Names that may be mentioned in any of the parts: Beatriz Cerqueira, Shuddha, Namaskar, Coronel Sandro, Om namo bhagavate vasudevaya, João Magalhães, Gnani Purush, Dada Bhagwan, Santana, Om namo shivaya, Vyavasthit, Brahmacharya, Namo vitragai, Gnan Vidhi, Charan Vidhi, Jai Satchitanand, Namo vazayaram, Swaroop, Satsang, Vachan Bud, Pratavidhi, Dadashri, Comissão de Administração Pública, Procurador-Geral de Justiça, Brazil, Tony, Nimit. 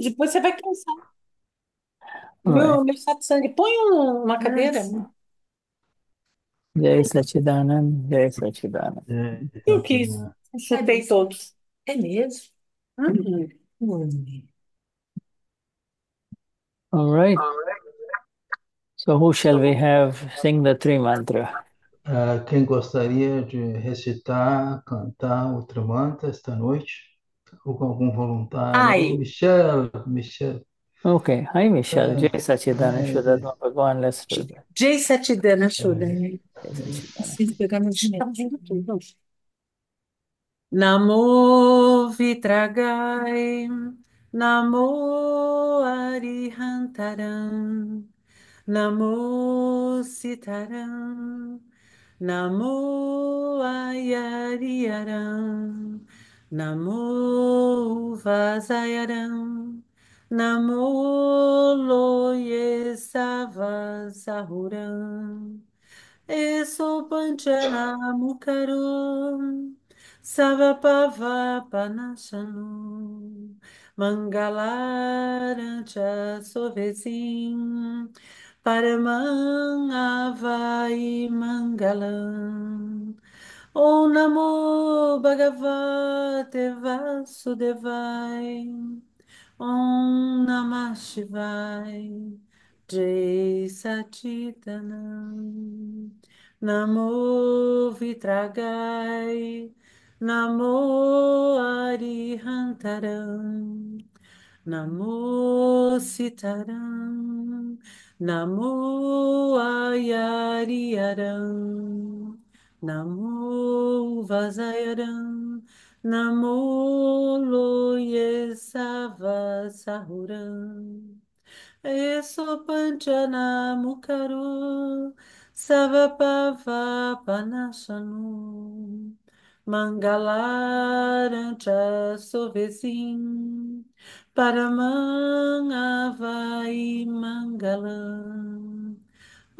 Depois você vai cansar. Vai. Meu satsang, põe uma cadeira. Nossa. Jai Satchitanand, Jai Satchitanand. Eu quis. Chutei todos. É mesmo? Hum. All right. So who shall we have sing the three mantra? Quem gostaria de recitar, cantar o trimantra esta noite? Ou com algum voluntário? Ai. Michelle. Okay. Hi, Michelle. Jai Satchitanand, Shuddha, Dada Bhagwan, let's do that. Jai Satchitanand, Shuddha. Preciso pegar meu dinheiro. Namo vitragai, Namo arihantaram, Namo sitaram, Namo ayariaram, Namo vazayaram, Namo loyesavazahuram, Eso panchana mukaram, Savapava Panashanam, Mangalaranja Sovesim, Paramangavai Mangalam. Om namo bhagavate vasudevaya, Om namo shivaya, Jai Satchitanand. Namo vitragai, Namo arihantaram, Namo sitaram, Namo ayariaram, Namo vazayaram, Namo loyesavasahuram, Eso panchana mukaru, Savapava Panashanam, Mangalaranja Sovesim, Paramangavai Mangalam.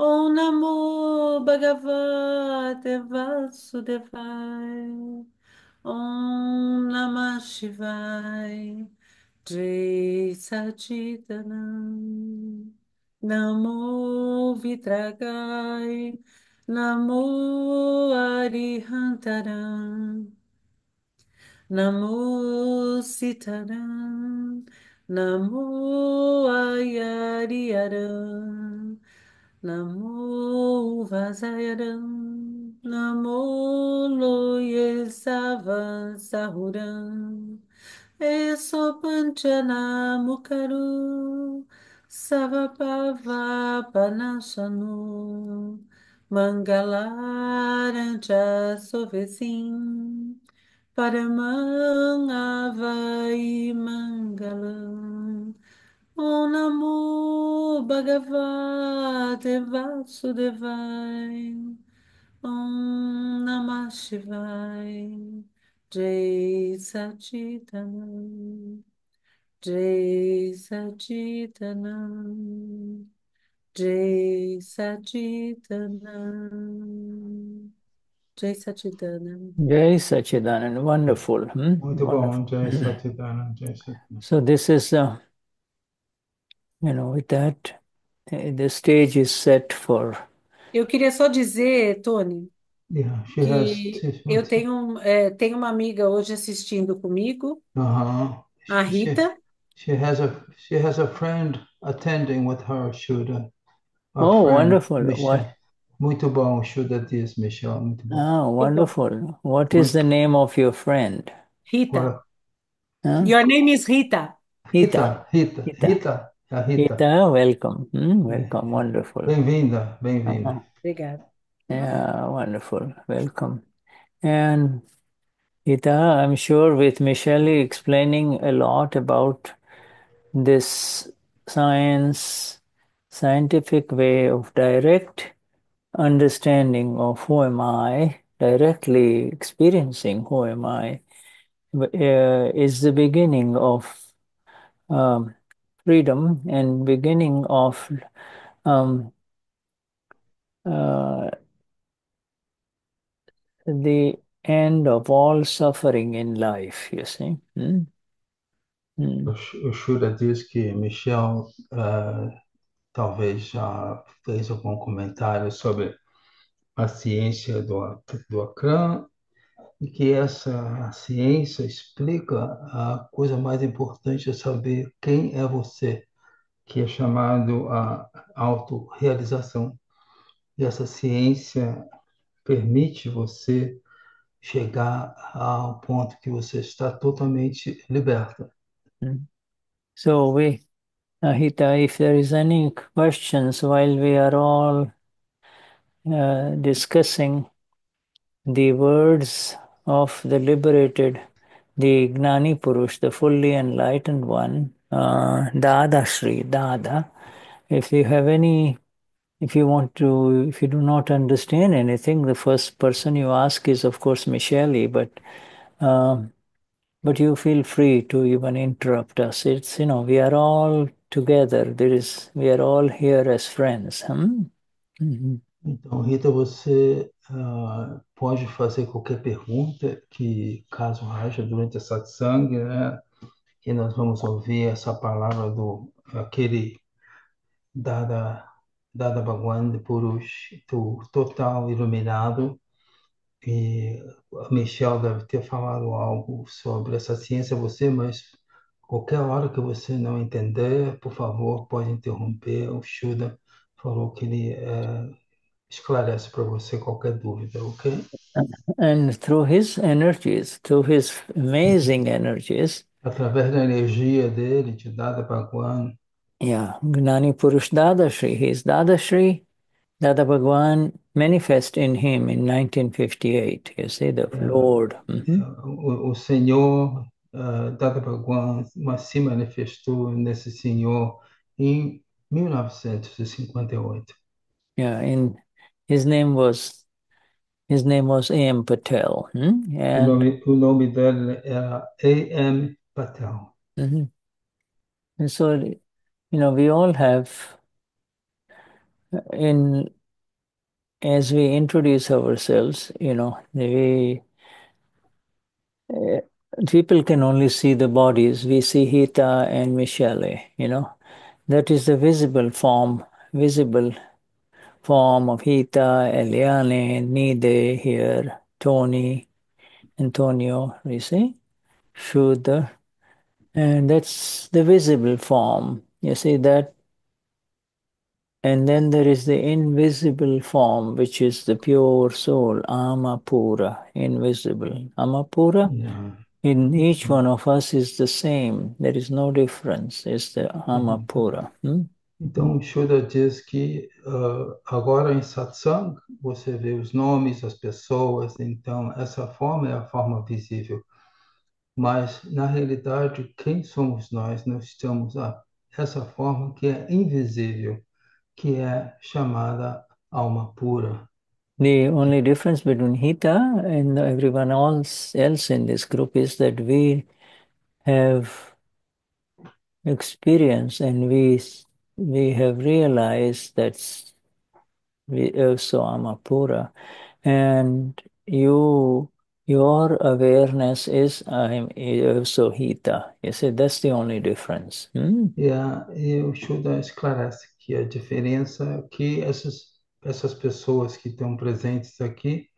Om namo bhagavate vasudevaya, Om namah shivaya, Jai Satchitanand. Namo vitragai, Namo arihantaram, Namo sitaram, Namo ayariaram, Namo vazayaram, Namo loyesavasahuram, Eso panchana mukaru, Savapava Panashanam, Mangalaranja Sovesim, Paramangavai Mangalam. Om namo bhagavate vasudevaya, Om namah shivaya, Jai Satchitanand. Jai Satchitanand, Jai Satchitanand, Jai Satchitanand. Jai Satchitanand, wonderful. Muito bom, Jai Satchitanand, Jai Satchitanand. So this is, with that, the stage is set for... Eu queria só dizer, Tony, que eu tenho uma amiga hoje assistindo comigo, a Rita. She has a friend attending with her, Shuddha. Oh, wonderful. Muito bom, Shuddha diz, Michelle. Muito bom. Ah, wonderful. What is the name of your friend? Rita. Huh? Your name is Rita. Rita, welcome. Welcome, wonderful. Bem-vinda, bem-vinda. Obrigada. Yeah, wonderful. Welcome. And Rita, I'm sure with Michelle explaining a lot about this scientific way of direct understanding of who am I, directly experiencing who am I, is the beginning of freedom and beginning of the end of all suffering in life, you see. O Shuddha diz que Michel talvez já fez algum comentário sobre a ciência do Akram, e que essa ciência explica a coisa mais importante, é saber quem é você, que é chamado a autorrealização. E essa ciência permite você chegar ao ponto que você está totalmente liberta. So we, Hita, if there is any questions while we are all discussing the words of the liberated, the Gnani Purush, the fully enlightened one, Dadashri, Dada, if you have any, if you do not understand anything, the first person you ask is, of course, Michele, but you feel free to even interrupt us. It's, we are all together. We are all here as friends. Então, Rita, você pode fazer qualquer pergunta que, caso haja, durante a satsang, né? E nós vamos ouvir essa palavra daquele Dada Bhagwan Purush, do total iluminado. E a Michelle deve ter falado algo sobre essa ciência a você, mas qualquer hora que você não entender, por favor, pode interromper. O Shuddha falou que ele esclarece para você qualquer dúvida, ok? And through his energies, through his amazing energies, através da energia dele, de Dada Bhagwan, Gnani Purush Dadashri, he is Dadashri. Dada Bhagwan manifest in him in 1958, you see, the Lord. O Senhor Dada Bhagwan se manifestou nesse Senhor em 1958. Yeah, and his name was A.M. Patel. And o nome dele era A.M. Patel. And so, we all have, as we introduce ourselves, people can only see the bodies. We see Hita and Michele, that is the visible form of Hita, Eliane, Nide here, Tony, Antonio, you see, Shuddha, and that's the visible form. You see that. And then there is the invisible form, which is the pure soul, Amapura, invisible. Amapura, in each one of us is the same. There is no difference. It's the Amapura. Então, Shuddha diz que agora em satsang você vê os nomes, as pessoas. Então, essa forma é a forma visível. Mas, na realidade, quem somos nós? Nós estamos essa forma que é invisível, que é chamada alma pura. The only difference between Hita and everyone else in this group is that we have experienced and we have realized that we also alma pura, and your awareness is I am also Hita. You see, that's the only difference. E o Shuddha esclarece que a diferença é que essas pessoas que estão presentes aqui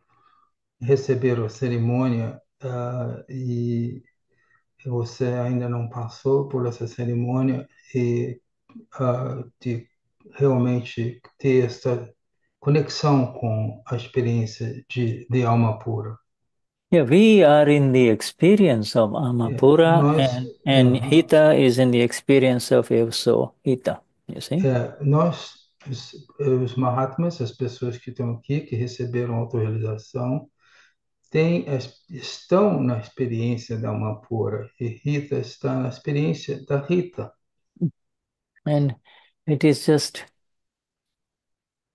receberam a cerimônia e você ainda não passou por essa cerimônia e de realmente ter essa conexão com a experiência de alma pura. Yeah, we are in the experience of Amapura, and Hita is in the experience of also Hita. Nós, os Mahatmas, as pessoas que estão aqui, que receberam autorrealização, estão na experiência da Amapura, e Rita está na experiência da Rita. And it is just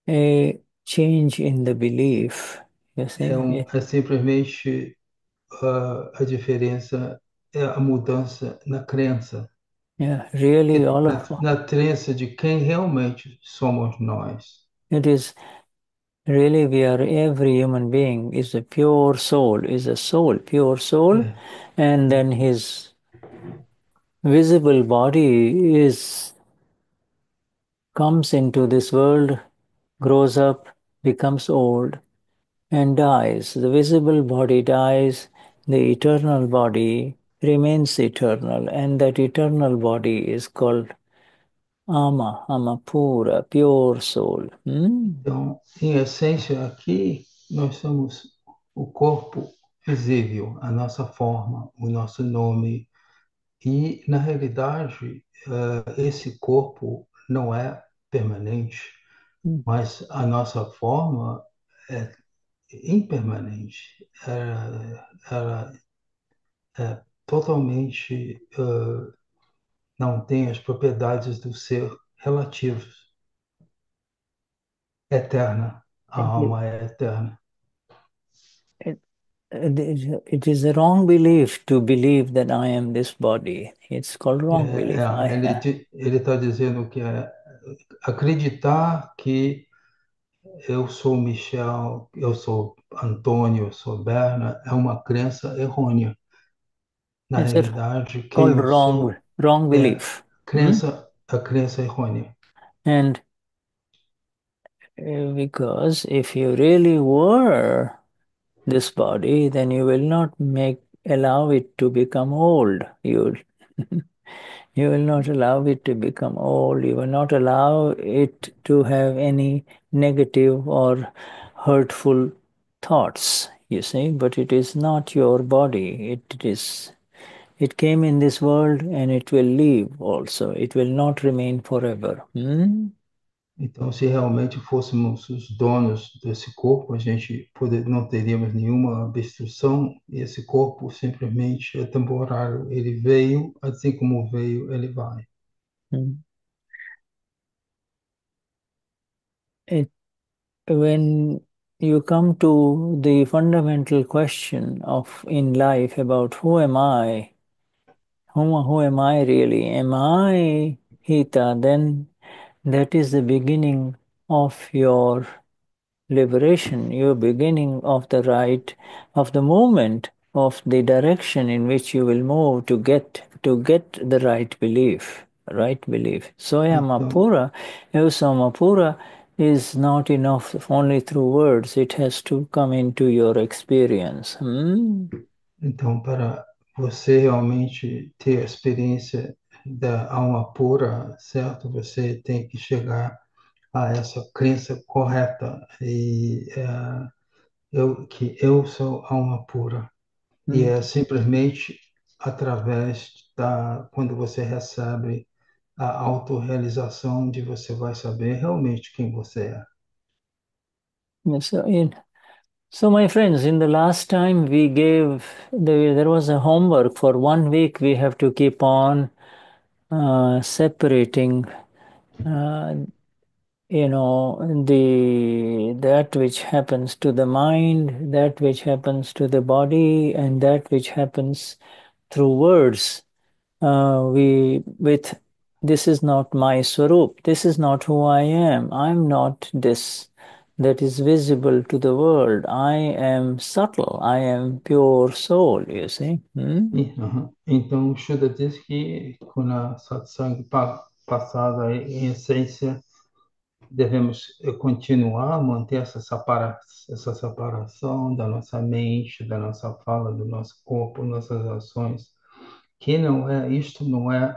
a change in the belief. É simplesmente a diferença, é a mudança na crença. Yeah, really, all of na crença de quem realmente somos nós. It is really every human being is a pure soul, and then his visible body comes into this world, grows up, becomes old, and dies. The visible body dies, the eternal body remains eternal, and that eternal body is called Amapura, pure soul. Então, em essência, aqui nós somos o corpo visível, a nossa forma, o nosso nome. E, na realidade, esse corpo não é permanente, mas a nossa forma é impermanente. Ela é totalmente... não tem as propriedades do ser relativos. Eterna. A alma é eterna. It is a wrong belief to believe that I am this body. It's called wrong belief. Ele está dizendo que acreditar que eu sou Michel, eu sou Antônio, eu sou Berna, é uma crença errônea. Na realidade, que called wrong belief. A crença errônea. And because if you really were this body, then you will not allow it to become old. You will not allow it to become old. You will not allow it to have any negative or hurtful thoughts, you see. But it is not your body. It came in this world and it will leave also. It will not remain forever. Então, se realmente fôssemos os donos desse corpo, a gente não teríamos nenhuma obstrução, e esse corpo simplesmente é temporário. Ele veio, assim como veio, ele vai. When you come to the fundamental question in life about who am I, who am I really? Am I Hita? Then that is the beginning of your liberation, your beginning of the right, of the movement, of the direction in which you will move to get the right belief, Soyamapura, Eusamapura is not enough only through words. It has to come into your experience. Então, para você realmente ter experiência da alma pura, certo? Você tem que chegar a essa crença correta e que eu sou alma pura. E é simplesmente através quando você recebe a autorrealização de você vai saber realmente quem você é. So my friends, in the last time we gave, there was a homework for 1 week. We have to keep on separating, that which happens to the mind, that which happens to the body, and that which happens through words. This is not my Swaroop. This is not who I am. I'm not this that is visible to the world. I am subtle. I am pure soul, you see. Então, o Shuddha diz que na satsang passada, em essência, devemos continuar a manter essa separação da nossa mente, da nossa fala, do nosso corpo, nossas ações, que não é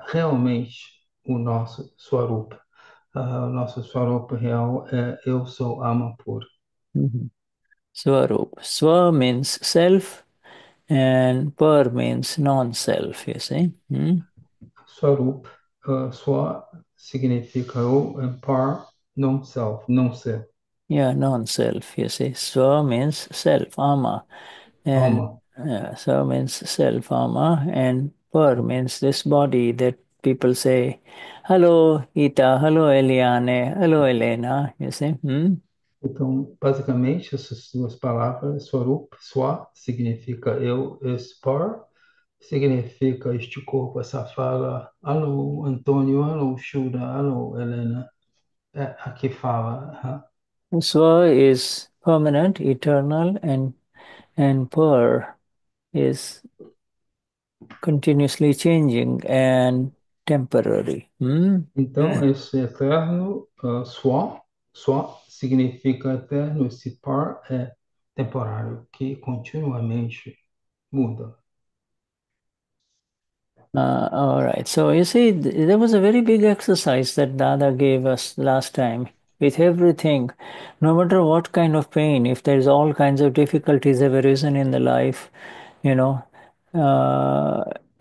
realmente o nosso Swarupa. Nosso Swarupa real é eu sou alma pura. Swarupa. Swa means self and pur means non-self, you see. Swarupa. Swa significa eu and pur, non-self, non-self. Yeah, non-self, you see. Swa means self, ama. Swa means self, ama, and pur means this body that people say, hello, Ita, hello, Eliane, hello, Helena, you see? Então, basicamente, essas duas palavras, Swarup, Swa, significa eu, Spar, significa este corpo, essa fala, alô, Antônio, alô, Shuddha, alô, Helena, aqui fala. Swa is permanent, eternal, and Pur is continuously changing and temporary. Então, esse eterno, só significa eterno, esse par é temporário, que continuamente muda. All right. So you see, there was a very big exercise that Dada gave us last time with everything. No matter what kind of pain, if there's all kinds of difficulties have arisen in the life, you know,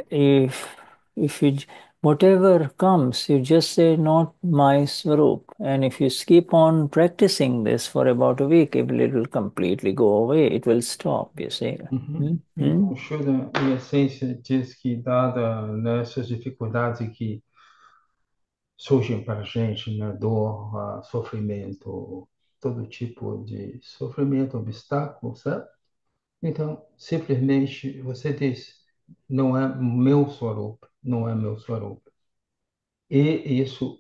if you, whatever comes, you just say, not my Swaroop. And if you keep on practicing this for about a week, it will completely go away. It will stop, you see. O Shuddha, em essência, diz que dada nessas dificuldades que surgem para a gente, né, dor, sofrimento, todo tipo de sofrimento, obstáculo, sabe? Então, simplesmente, você diz, não é meu Swaroop, não é meu Swaroop. E isso,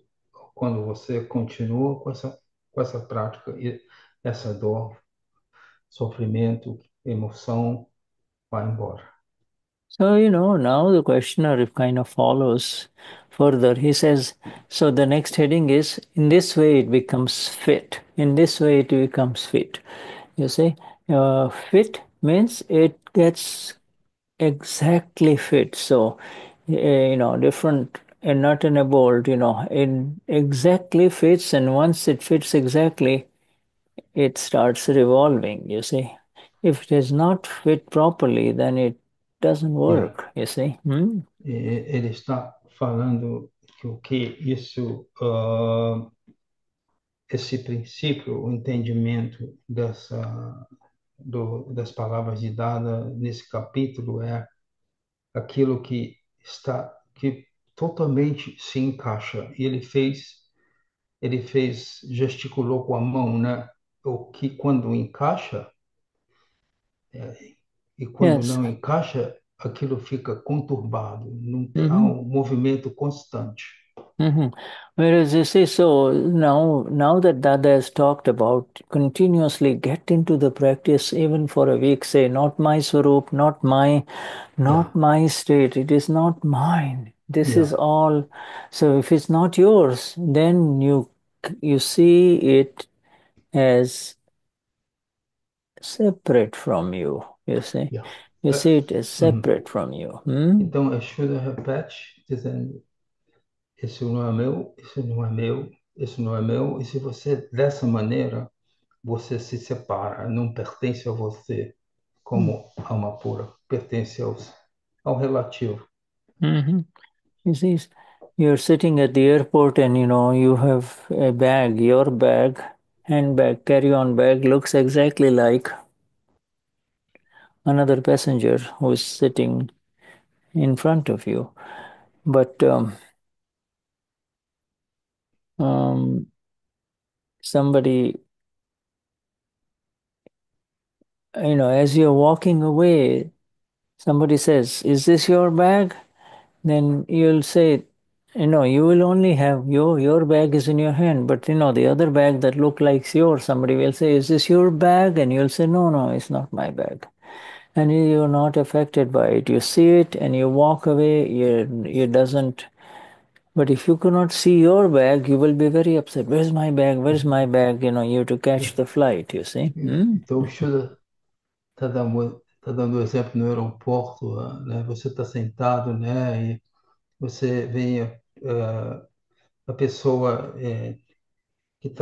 quando você continua com essa prática, essa dor, sofrimento, emoção, vai embora. So, you know, now the questioner kind of follows further. He says, so the next heading is, in this way it becomes fit. In this way it becomes fit. You see, fit means it gets exactly fit. So, you know, different and not in a bold, you know, it exactly fits, and once it fits exactly, it starts revolving, you see. If it is not fit properly, then it doesn't work, you see. Ele está falando que isso, esse princípio, o entendimento das palavras de Dada nesse capítulo é aquilo que totalmente se encaixa. E ele fez, gesticulou com a mão, né? O que quando encaixa e quando não encaixa, aquilo fica conturbado, não há um movimento constante. Whereas you see, so now that Dada has talked about continuously get into the practice, even for a week, say, not my Swaroop, not my state, it is not mine. This is all. So if it's not yours, then you see it as separate from you, you see. Yeah. You see it as separate from you. Então, a Shuddha repete, dizendo, esse não é meu, esse não é meu, esse não é meu. E se você, dessa maneira, você se separa, não pertence a você como alma pura, pertence ao relativo. You see, you're sitting at the airport and, you know, you have a bag, your bag, handbag, carry-on bag looks exactly like another passenger who is sitting in front of you. But somebody, you know, as you're walking away, somebody says, is this your bag? Then you'll say, you know, you will only have your bag is in your hand, but you know, the other bag that looks like yours, somebody will say, is this your bag? And you'll say, no, it's not my bag. And you're not affected by it. You see it and you walk away, it doesn't. But if you cannot see your bag, you will be very upset. Where's my bag? Where's my bag? You know, you have to catch the flight, you see. Então, Shuddha está dando exemplo no aeroporto, né? Você está sentado, né? E você vem a pessoa que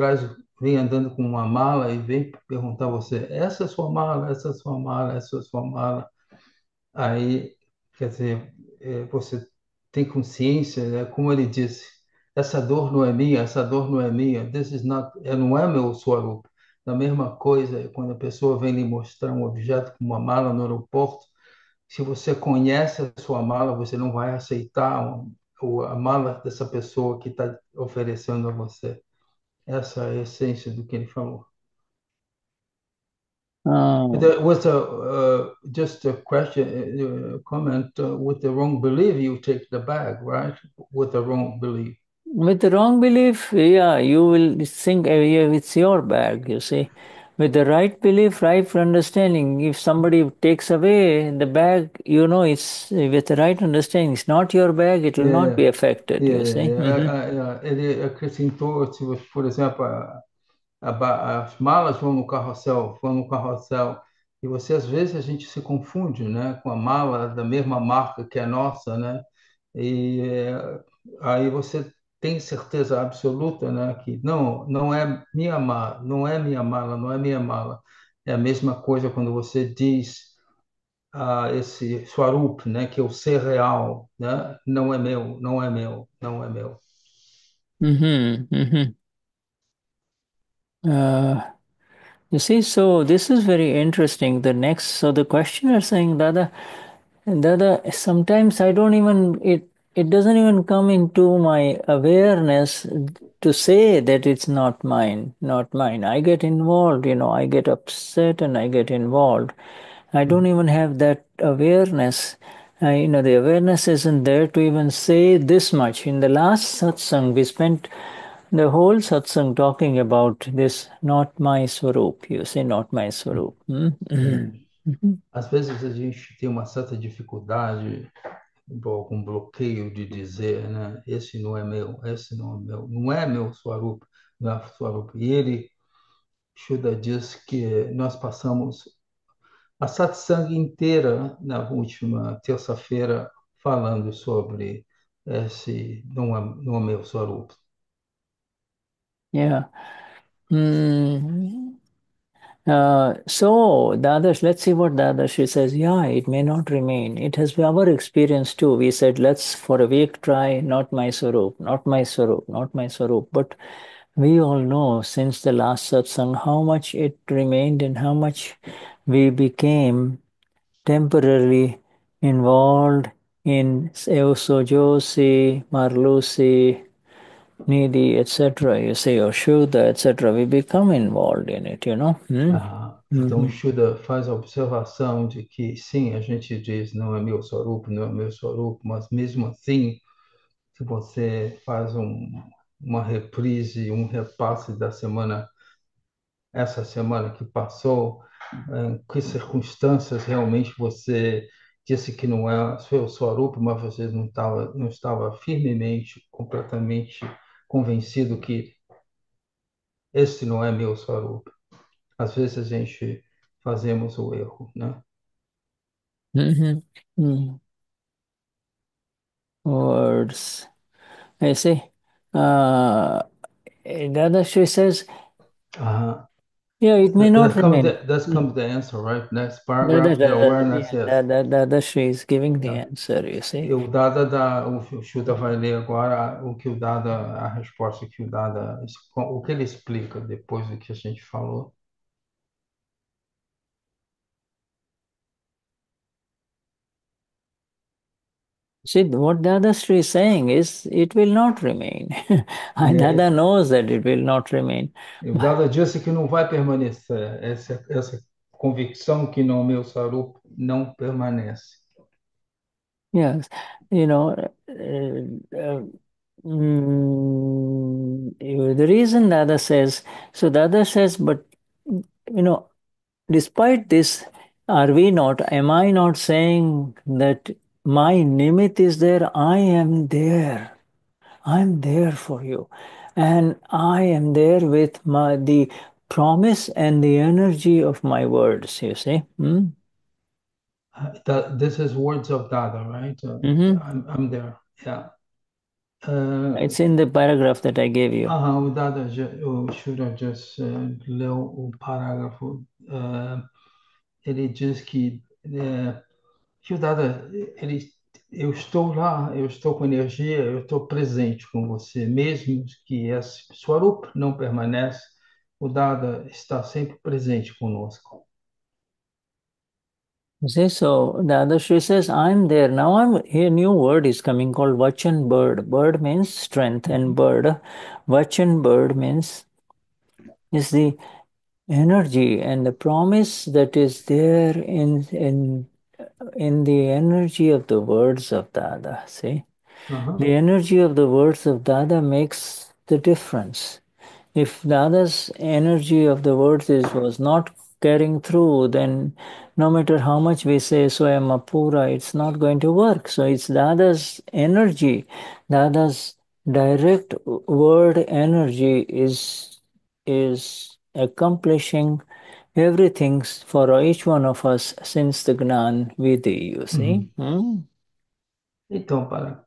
vem andando com uma mala e vem perguntar a você, essa é sua mala, essa é sua mala, essa é sua mala. Aí, quer dizer, você tem consciência, né? Como ele disse, essa dor não é minha, essa dor não é minha, this is not, não é meu Swaroop. Da mesma coisa, quando a pessoa vem lhe mostrar um objeto como uma mala no aeroporto, se você conhece a sua mala, você não vai aceitar a mala dessa pessoa que está oferecendo a você. Essa é a essência do que ele falou. There was just a question, a comment, with the wrong belief, you take the bag, right? With the wrong belief. With the wrong belief, yeah, you will think it's your bag, you see. With the right belief, right understanding, if somebody takes away the bag, you know, it's with the right understanding, it's not your bag, it will not be affected, you see? Ele acrescentou, tipo, por exemplo, as malas vão no carrossel, e você, às vezes, a gente se confunde, né, com a mala da mesma marca que a nossa, né, e aí você tem certeza absoluta, né, que não é minha mala, É a mesma coisa quando você diz esse Swaroop, né, que é o ser real, né, não é meu. You see, so this is very interesting. So the questioner saying, Dada, sometimes I don't even, it doesn't even come into my awareness to say that it's not mine. I get involved, I get upset and I get involved. I don't even have that awareness. The awareness isn't there to even say this much. In the last satsang, we spent the whole satsang talking about this, not my Swaroop. You say, not my Swaroop. Às vezes a gente tem uma certa dificuldade, algum bloqueio de dizer, né? Esse não é meu. Não é meu Swaroop, não é Swaroop. E ele, Shuddha, diz que nós passamos a satsang inteira na última terça-feira falando sobre esse não é meu Swaroop. Yeah. So the others, let's see what Dadashri says. It may not remain. It has been our experience too. We said, let's for a week try not my Swaroop. But we all know since the last satsang how much it remained and how much we became temporarily involved in Eusojosi, Marlusi, Nidhi, etc., you say, or Shuddha, etc., we become involved in it, Então, Shuddha faz a observação de que, sim, a gente diz, não é meu Swaroop, mas mesmo assim, se você faz uma reprise, um repasse da semana, essa semana que passou, em que circunstâncias realmente você disse que não é seu Swaroop, mas você não estava firmemente, completamente convencido que esse não é meu Swaroop. Às vezes a gente fazemos o erro, né? Words. I see. Dadashri says, it may not remain. That comes the answer, right? Next paragraph, the awareness. Dadashri is giving the answer, you see. O Shuddha vai ler agora a resposta que o Dada, o que ele explica depois do que a gente falou. See, what Dadashri is saying is, it will not remain. Dada knows that it will not remain. O Dada disse que não vai permanecer. Essa convicção que não é meu Swaroop não permanece. Yes, the reason Dada says, but, despite this, am I not saying that my Nimit is there, I am there. I'm there for you. And I am there with the promise and the energy of my words, you see. This is words of Dada, right? I'm there, yeah. It's in the paragraph that I gave you. O Dada, Shuddha just leu o parágrafo. Ele diz que... Dada, eu estou lá, eu estou com energia, eu estou presente com você, mesmo que esse Swaroop não permanece, o Dada está sempre presente conosco. See, so Dadashri says, I'm there. Now a new word is coming called Vachan Bud. Bud means strength and Bud. Vachan Bud means is the energy and the promise that is there in the energy of the words of Dada, see? The energy of the words of Dada makes the difference. If the other's energy of the words was not carrying through, then no matter how much we say, so I am Amapura, it's not going to work. So it's the other's energy, the other's direct word energy is accomplishing everything for each one of us since the Gnan Vidhi, you see. Então, para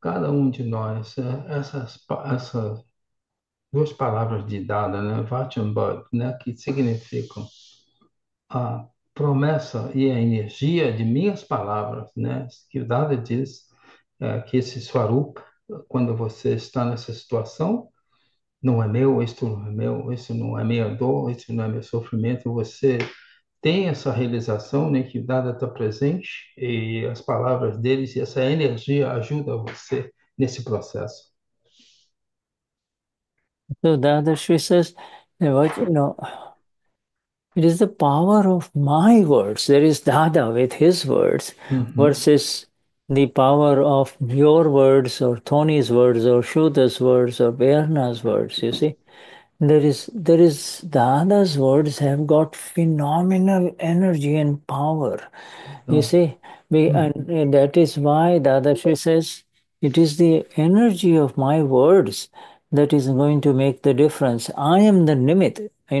cada de nós, essas duas palavras de Dada, né? Vachan Bud, né? Que significam a promessa e a energia de minhas palavras, né? Que o Dada diz que esse Swaroop, quando você está nessa situação, não é meu, isto não é meu, isso não é minha dor, isso não é meu sofrimento. Você tem essa realização, né, que o Dada está presente e as palavras deles e essa energia ajuda você nesse processo. So Dadashri says, it is the power of my words. There is Dada with his words versus the power of your words or Tony's words or Shuddha's words or Verna's words, you see. There is Dada's words have got phenomenal energy and power, you see. And that is why Dadashri says, it is the energy of my words that is going to make the difference. I am the Nimit, I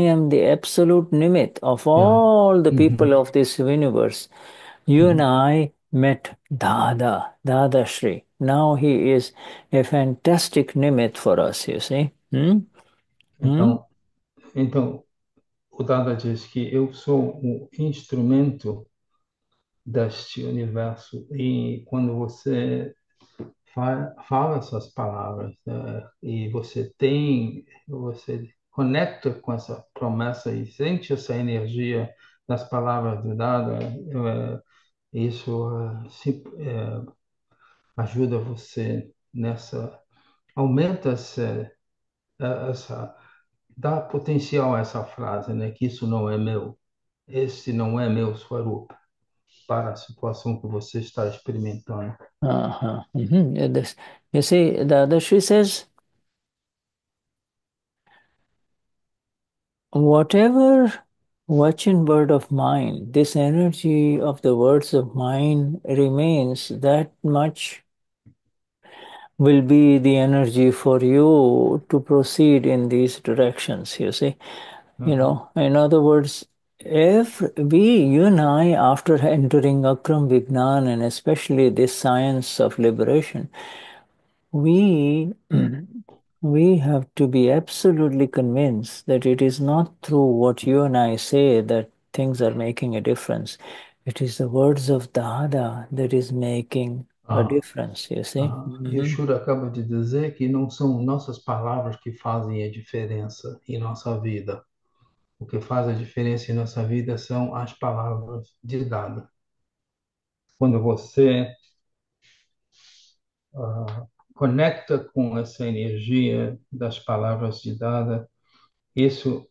am the absolute Nimit of all the people of this universe. You and I met Dada, Dadashri. Now he is a fantastic Nimit for us, you see. Então, o Dada diz que eu sou o instrumento deste universo, e quando você fala essas palavras, né, e você conecta com essa promessa e sente essa energia das palavras do Dada, isso ajuda você nessa, aumenta dá potencial a essa frase, né, que isso não é meu, esse não é meu Swarup, para a situação que você está experimentando. You see, Dadashri says, whatever Vachan Bud of mine, this energy of the words of mine remains, that much will be the energy for you to proceed in these directions, you see. In other words, if we, you and I, after entering Akram Vignan and especially this science of liberation, we have to be absolutely convinced that it is not through what you and I say that things are making a difference. It is the words of Dada that is making a difference, you see. E o Shuddha acaba de dizer que não são nossas palavras que fazem a diferença em nossa vida. O que faz a diferença em nossa vida são as palavras de Dada. Quando você conecta com essa energia das palavras de Dada, isso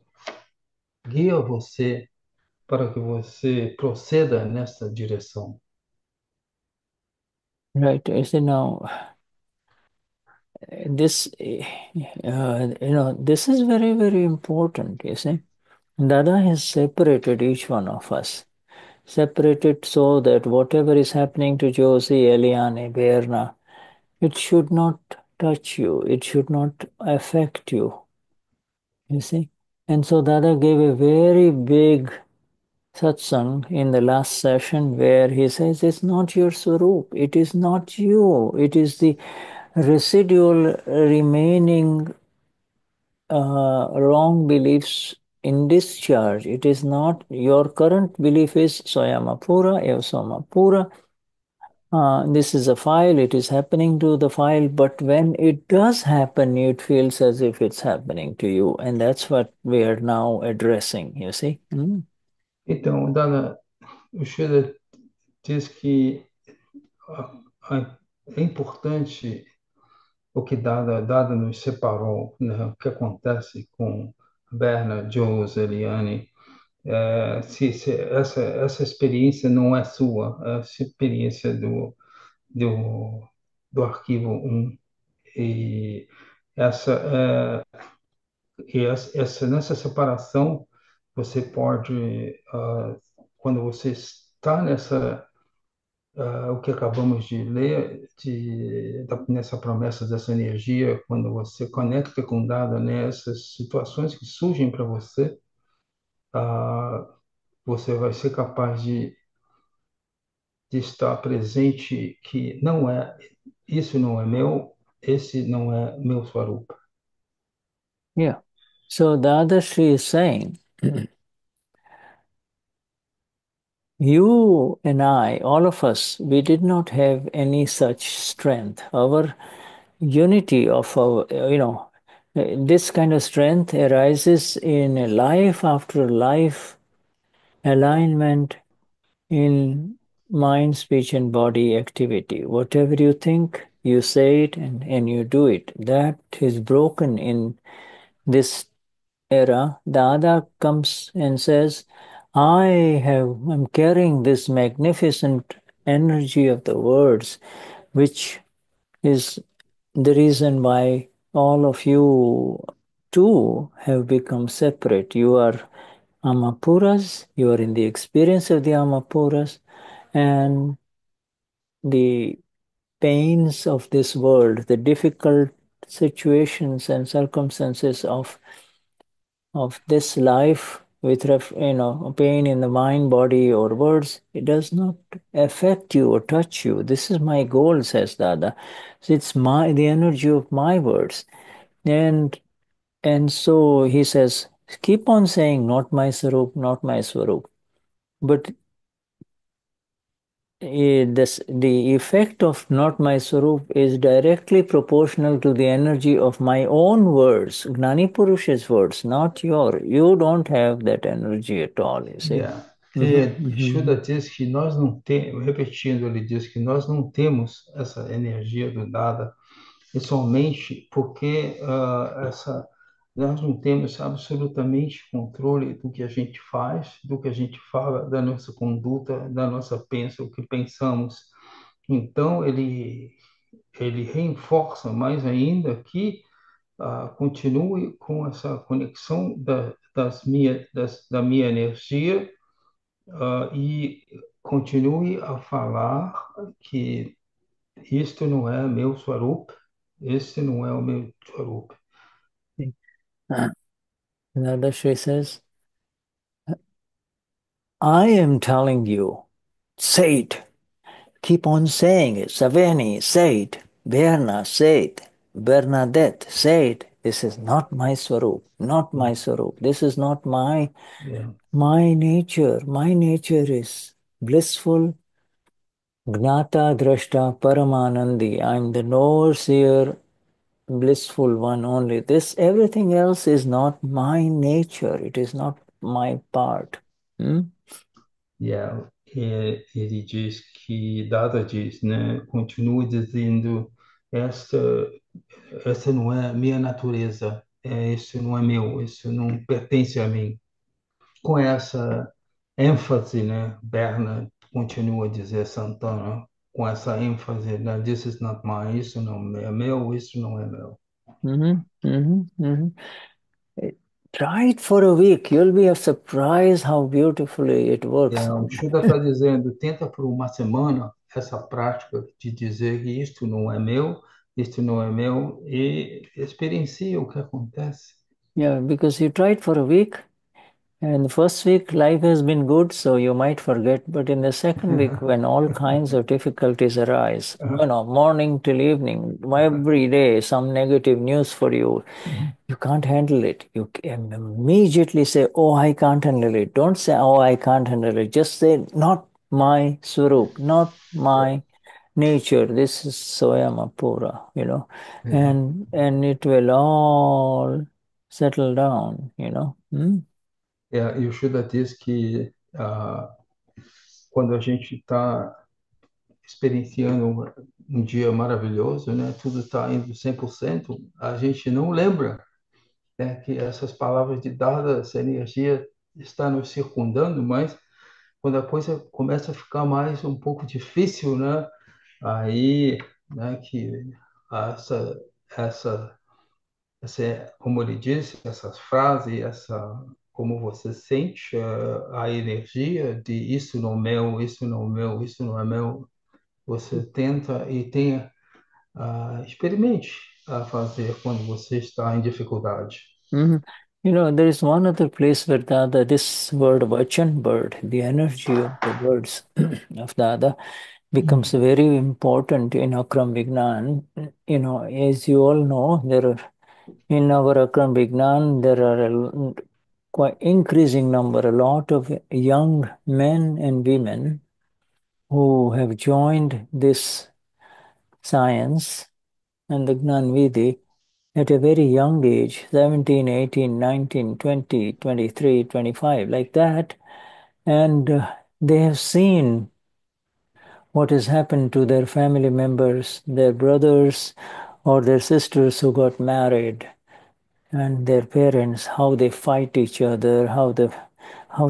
guia você para que você proceda nessa direção. Right, so now, this is very, very important, you see. Dada has separated each one of us, separated so that whatever is happening to Josie, Eliane, Verna, it should not touch you, it should not affect you, you see. And so Dada gave a very big satsang in the last session where he says, it's not your Swaroop, it is not you, it is the residual remaining wrong beliefs in discharge. It is not your current belief is so I am Amapura, I am Amapura. This is a file, it is happening to the file, but when it does happen, it feels as if it's happening to you, and that's what we are now addressing, you see. Então, Dada, o Shuddha diz que é importante o que Dada nos separou, né? O que acontece com Verna, Jones, Eliane, essa experiência não é sua, é essa experiência do arquivo 1, e Nessa separação, você pode, quando você está nessa, o que acabamos de ler, nessa promessa dessa energia, quando você conecta com Dada, né, essas situações que surgem para você, você vai ser capaz de estar presente que não é, isso não é meu, esse não é meu Swarupa. Yeah. So Dadashri is saying, you and I, all of us, we did not have any such strength. Our unity of our, this kind of strength arises in life after life, alignment in mind, speech and body activity. Whatever you think, you say it and you do it. That is broken in this era. Dada comes and says, I'm carrying this magnificent energy of the words, which is the reason why all of you too have become separate. You are Amapuras, you are in the experience of the Amapuras, and the pains of this world, the difficult situations and circumstances of this life, with pain in the mind, body or words, it does not affect you or touch you. This is my goal, says Dada. So it's the energy of my words. And so he says, keep on saying, not my Swarup, not my Swarup. But the effect of not my Swarup is directly proportional to the energy of my own words, Gnani Purush's words, not your. You don't have that energy at all, you see. Yeah. Shuddha diz que nós não temos, repetindo, ele diz que nós não temos essa energia do Dada, e somente porque nós não temos absolutamente controle do que a gente faz, do que a gente fala, da nossa conduta, da nossa pensa, o que pensamos. Então, ele reforça mais ainda que continue com essa conexão da minha energia e continue a falar que isto não é meu Swarup, esse não é o meu Swarup. Dadashri says, I am telling you, say it. Keep on saying it. Saveni, say it. Berna, say it. Bernadette, say it. This is not my Swarup, not my Swarup. This is not my nature. My nature is blissful, Gnata, Drashta, Paramanandi. I'm the knower, seer, blissful one only. This, everything else is not my nature. It is not my part. Yeah. Ele diz que, Dada diz, né? Continua dizendo, essa não é minha natureza. Isso não é meu. Isso não pertence a mim. Com essa ênfase, né? Berna continua a dizer, Santana, com essa ênfase, né? This is not mine, isso não é meu, isso não é meu. Try it for a week, you'll be surprised how beautifully it works. O Shuddha está dizendo, tenta por uma semana essa prática de dizer que isto não é meu, e experiencie o que acontece. Yeah, because you try it for a week, and the first week life has been good, so you might forget. But in the second week, when all kinds of difficulties arise, morning till evening, every day some negative news for you, you can't handle it. You can immediately say, oh, I can't handle it. Don't say, oh, I can't handle it. Just say, not my Swarup, not my nature. This is Soyamapura, and it will all settle down, E o Shuddha diz que quando a gente está experienciando um dia maravilhoso, né, tudo está indo 100%, a gente não lembra, né, que essas palavras de Dada, essa energia está nos circundando, mas quando a coisa começa a ficar mais um pouco difícil, né, aí, né, que essa como ele disse, essas frases, como você sente a energia de isso não é meu, isso não é meu, isso não é meu. Você tenta e tenha, experimente a fazer quando você está em dificuldade. Mm-hmm. You know, there is one other place where Dada, this word Vachan Bud, the energy of the words of Dada, becomes very important in Akram Vignan. You know, as you all know, there are, in our Akram Vignan, there are a quite increasing number, a lot of young men and women who have joined this science and the Gnan Vidhi at a very young age, 17, 18, 19, 20, 23, 25, like that. And they have seen what has happened to their family members, their brothers or their sisters who got married, and their parents, how they fight each other, how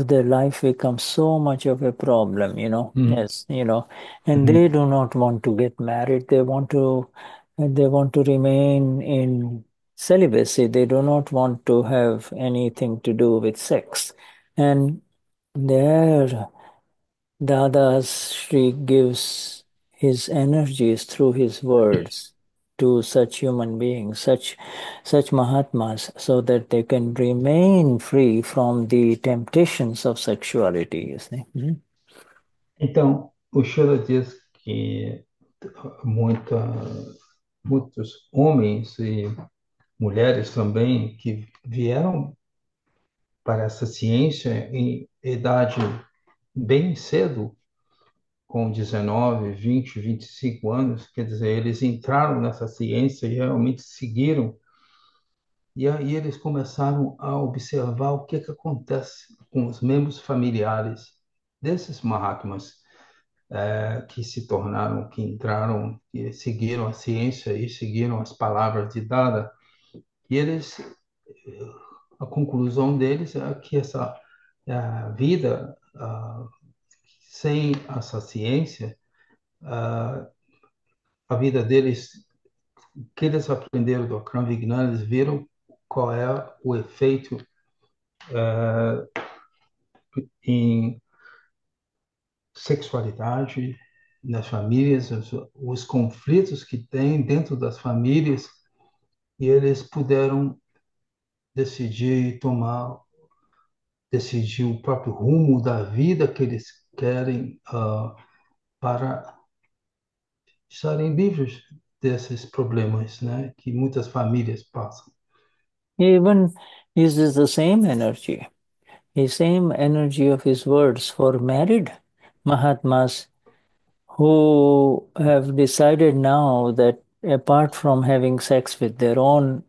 their life becomes so much of a problem, you know. Mm. Yes, you know, and they do not want to get married. They want to remain in celibacy. They do not want to have anything to do with sex. And there, Dadashri gives his energies through his words to such human beings, such Mahatmas, so that they can remain free from the temptations of sexuality, you see? Mm-hmm. Então, o Shuddha diz que muitos homens e mulheres também que vieram para essa ciência em idade bem cedo, com 19, 20, 25 anos, quer dizer, eles entraram nessa ciência e realmente seguiram. E aí eles começaram a observar o que acontece com os membros familiares desses Mahatmas que se tornaram, que entraram, que seguiram a ciência e seguiram as palavras de Dada. E eles, a conclusão deles é que essa vida sem essa ciência, a vida deles, que eles aprenderam do Akram Vignan, eles viram qual é o efeito em sexualidade nas famílias, os conflitos que tem dentro das famílias, e eles puderam decidir o próprio rumo da vida que eles querem para estarem livres desses problemas, né, que muitas famílias passam. Even uses the same energy, the same energy of his words for married Mahatmas who have decided now that apart from having sex with their own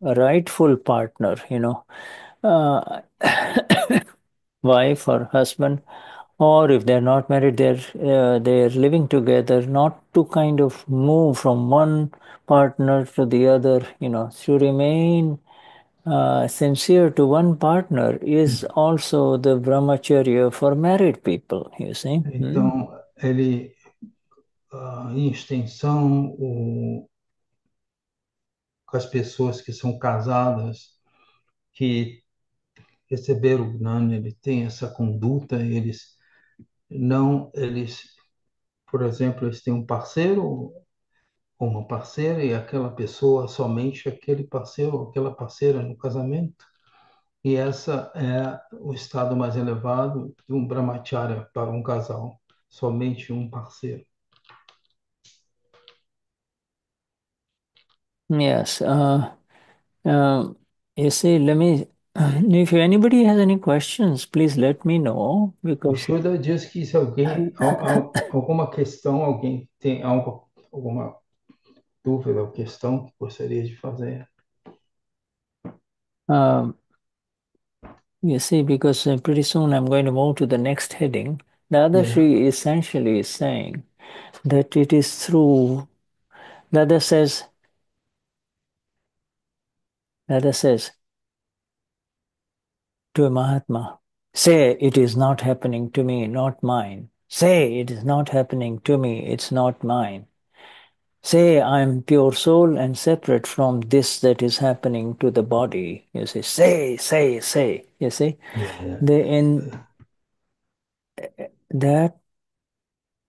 rightful partner, you know, wife or husband, or if they're not married, they're living together, not to kind of move from one partner to the other, you know, to remain sincere to one partner is also the brahmacharya for married people, you see. Então, ele, em extensão, com as pessoas que são casadas, que receber o Gnan, ele tem essa conduta, por exemplo, eles têm um parceiro ou uma parceira, e aquela pessoa, somente aquele parceiro ou aquela parceira no casamento. E essa é o estado mais elevado de um brahmacharya para um casal, somente um parceiro. Yes. You see, if anybody has any questions, please let me know. Because Shuddha diz que se alguém alguma questão, alguém tem alguma dúvida ou questão que gostaria de fazer. You see, because pretty soon I'm going to move to the next heading. Dadashri essentially is saying that it is through... Dada says, to a Mahatma, say it is not happening to me, not mine. Say it is not happening to me, it's not mine. say, I am pure soul and separate from this that is happening to the body. You see, say, you see. Yeah. That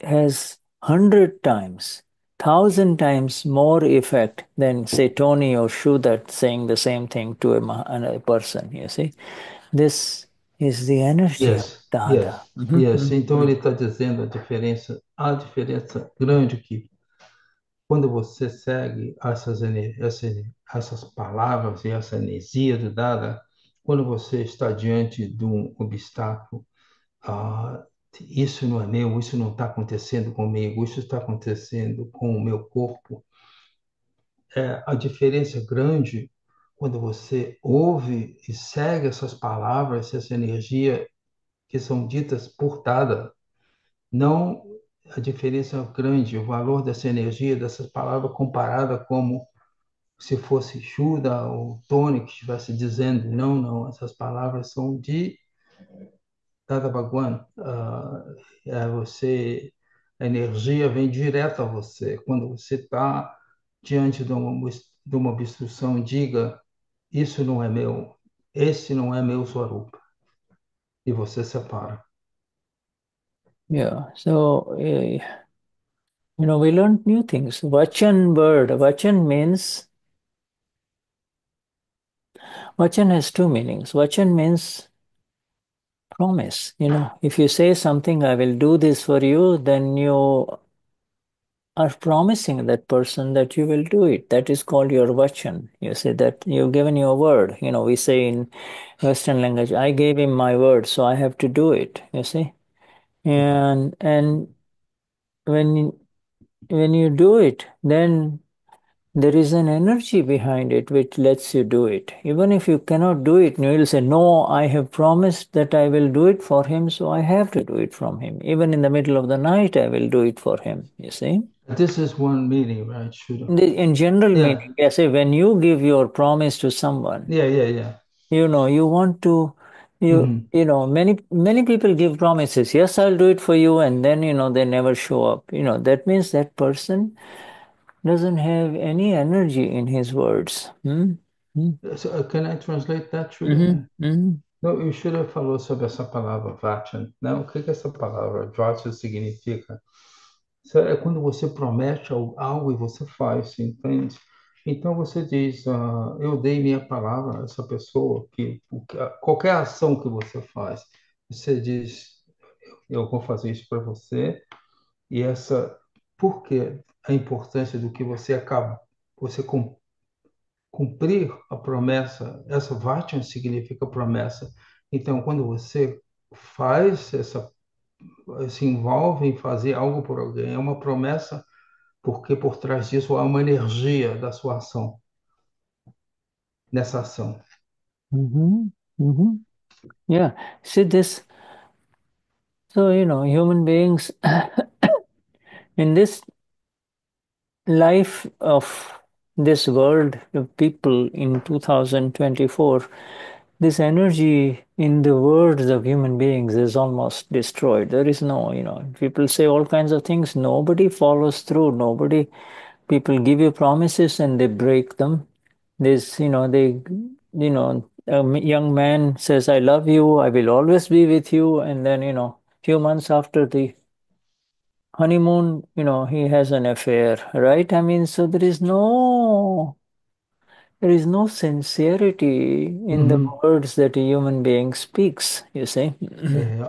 has 100 times, 1,000 times more effect than, say, Tony or Shuddha saying the same thing to another person, you see. This is the energy of Dada. Yes, yes. Então ele está dizendo a diferença grande que quando você segue essas palavras e essa energia do Dada, quando você está diante de um obstáculo, isso não é meu, isso não está acontecendo comigo, isso está acontecendo com o meu corpo. É a diferença grande quando você ouve e segue essas palavras, essa energia que são ditas por Dada. Não a diferença grande, o valor dessa energia, dessas palavras comparada como se fosse Shuddha ou Tony que estivesse dizendo, não, essas palavras são de Dada Bhagwan. A energia vem direto a você. Quando você está diante de uma obstrução, diga, isso não é meu, esse não é meu Swaroop. E você separa. Yeah, so, we learned new things. Vachan Bud. Vachan means, Vachan has two meanings. Vachan means promise. If you say something, I will do this for you, then you are promising that person that you will do it. That is called your Vachan. You say that you've given your word. We say in Western language, I gave him my word, so I have to do it, you see. And when you do it, then there is an energy behind it which lets you do it. Even if you cannot do it, you will say, no, I have promised that I will do it for him, so I have to do it from him. Even in the middle of the night, I will do it for him, you see. This is one meaning, right? In general meaning, I say, when you give your promise to someone, you want to... many people give promises. Yes, I'll do it for you, and then they never show up. That means that person doesn't have any energy in his words. So, can I translate that? Não, o Shuddha falou sobre essa palavra Vachan. Não, o que essa palavra Vachan significa? É quando você promete algo e você faz, entende? Então você diz, eu dei minha palavra a essa pessoa, que qualquer ação que você faz, você diz, eu vou fazer isso para você, e por que a importância do que você cumprir a promessa, essa Vachan significa promessa. Então quando você faz, se envolve em fazer algo por alguém, é uma promessa, porque por trás disso há uma energia da sua ação, nessa ação. Yeah, see this. So, human beings, in this life of this world, the people in 2024, this energy in the words of human beings is almost destroyed. There is no, people say all kinds of things. Nobody follows through. People give you promises and they break them. A young man says, I love you. I will always be with you. And then, few months after the honeymoon, he has an affair, right? I mean, so there is no sincerity in the words that a human being speaks, you see.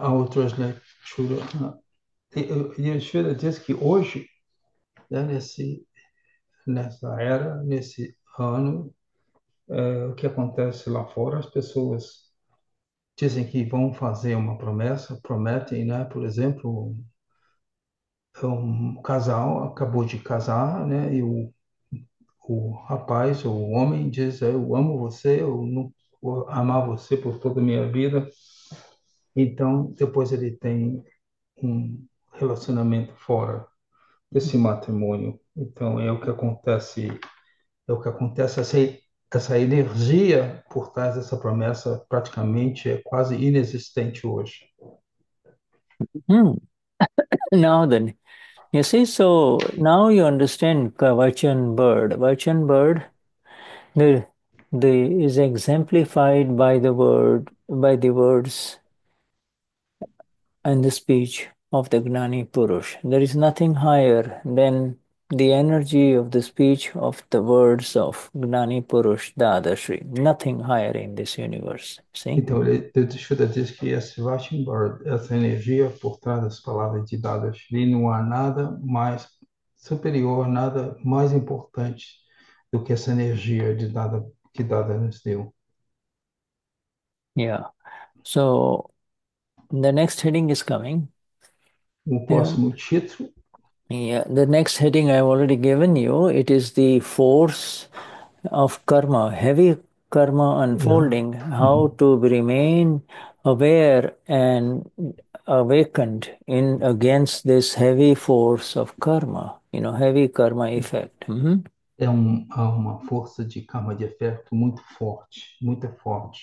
A outras leituras. Shuddha diz que hoje, nessa era, nesse ano, o que acontece lá fora, as pessoas dizem que vão fazer uma promessa, prometem, né? Por exemplo, um casal acabou de casar, né? E o rapaz ou o homem diz, eu amo você, eu não vou amar você por toda a minha vida. Então, depois ele tem um relacionamento fora desse matrimônio. Então, é o que acontece. Essa energia por trás dessa promessa praticamente é quase inexistente hoje. Now then, You see, so now you understand Vachan Bud. Vachan Bud is exemplified by the word, by the words and the speech of the Gnani Purush. There is nothing higher than the energy of the speech of the words of Gnani Purush Dadashri. Nothing higher in this universe. See? Então, Shuddha diz que esse Vachan Bud, essa energia por trás das palavras de Dadashri, não há nada mais superior, nada mais importante do que essa energia de Dada, que Dada nos deu. Yeah. So, the next heading is coming. O próximo título. Yeah, the next heading I've already given you, it is the force of karma, heavy karma unfolding, how to remain aware and awakened in against this heavy force of karma, you know, heavy karma effect. Mm-hmm. É uma força de karma de efeito muito forte, muito forte.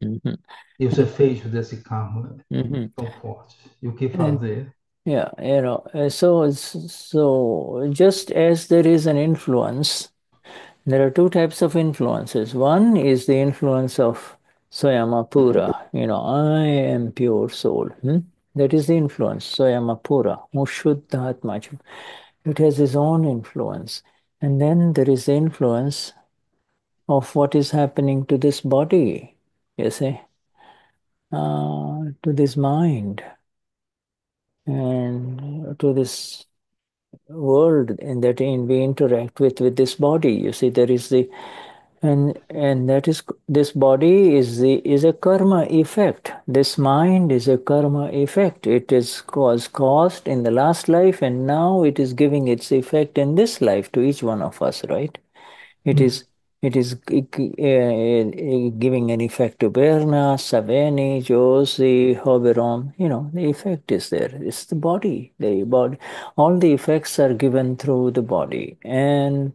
Mm-hmm. E os efeitos desse karma são fortes. E o que fazer? Yeah, you know, so just as there is an influence, there are two types of influences. One is the influence of Amapura, you know, I am pure soul. That is the influence, Amapura, Shuddha Atma. It has its own influence. And then there is the influence of what is happening to this body, you see, to this mind, and to this world in that we interact with this body. You see, there is the and that is, this body is a karma effect. This mind is a karma effect. It is caused in the last life, and now it is giving its effect in this life to each one of us, right? It is giving an effect to Berna, Saveni, Josie, Hoberon. You know, the effect is there. It's the body. All the effects are given through the body. And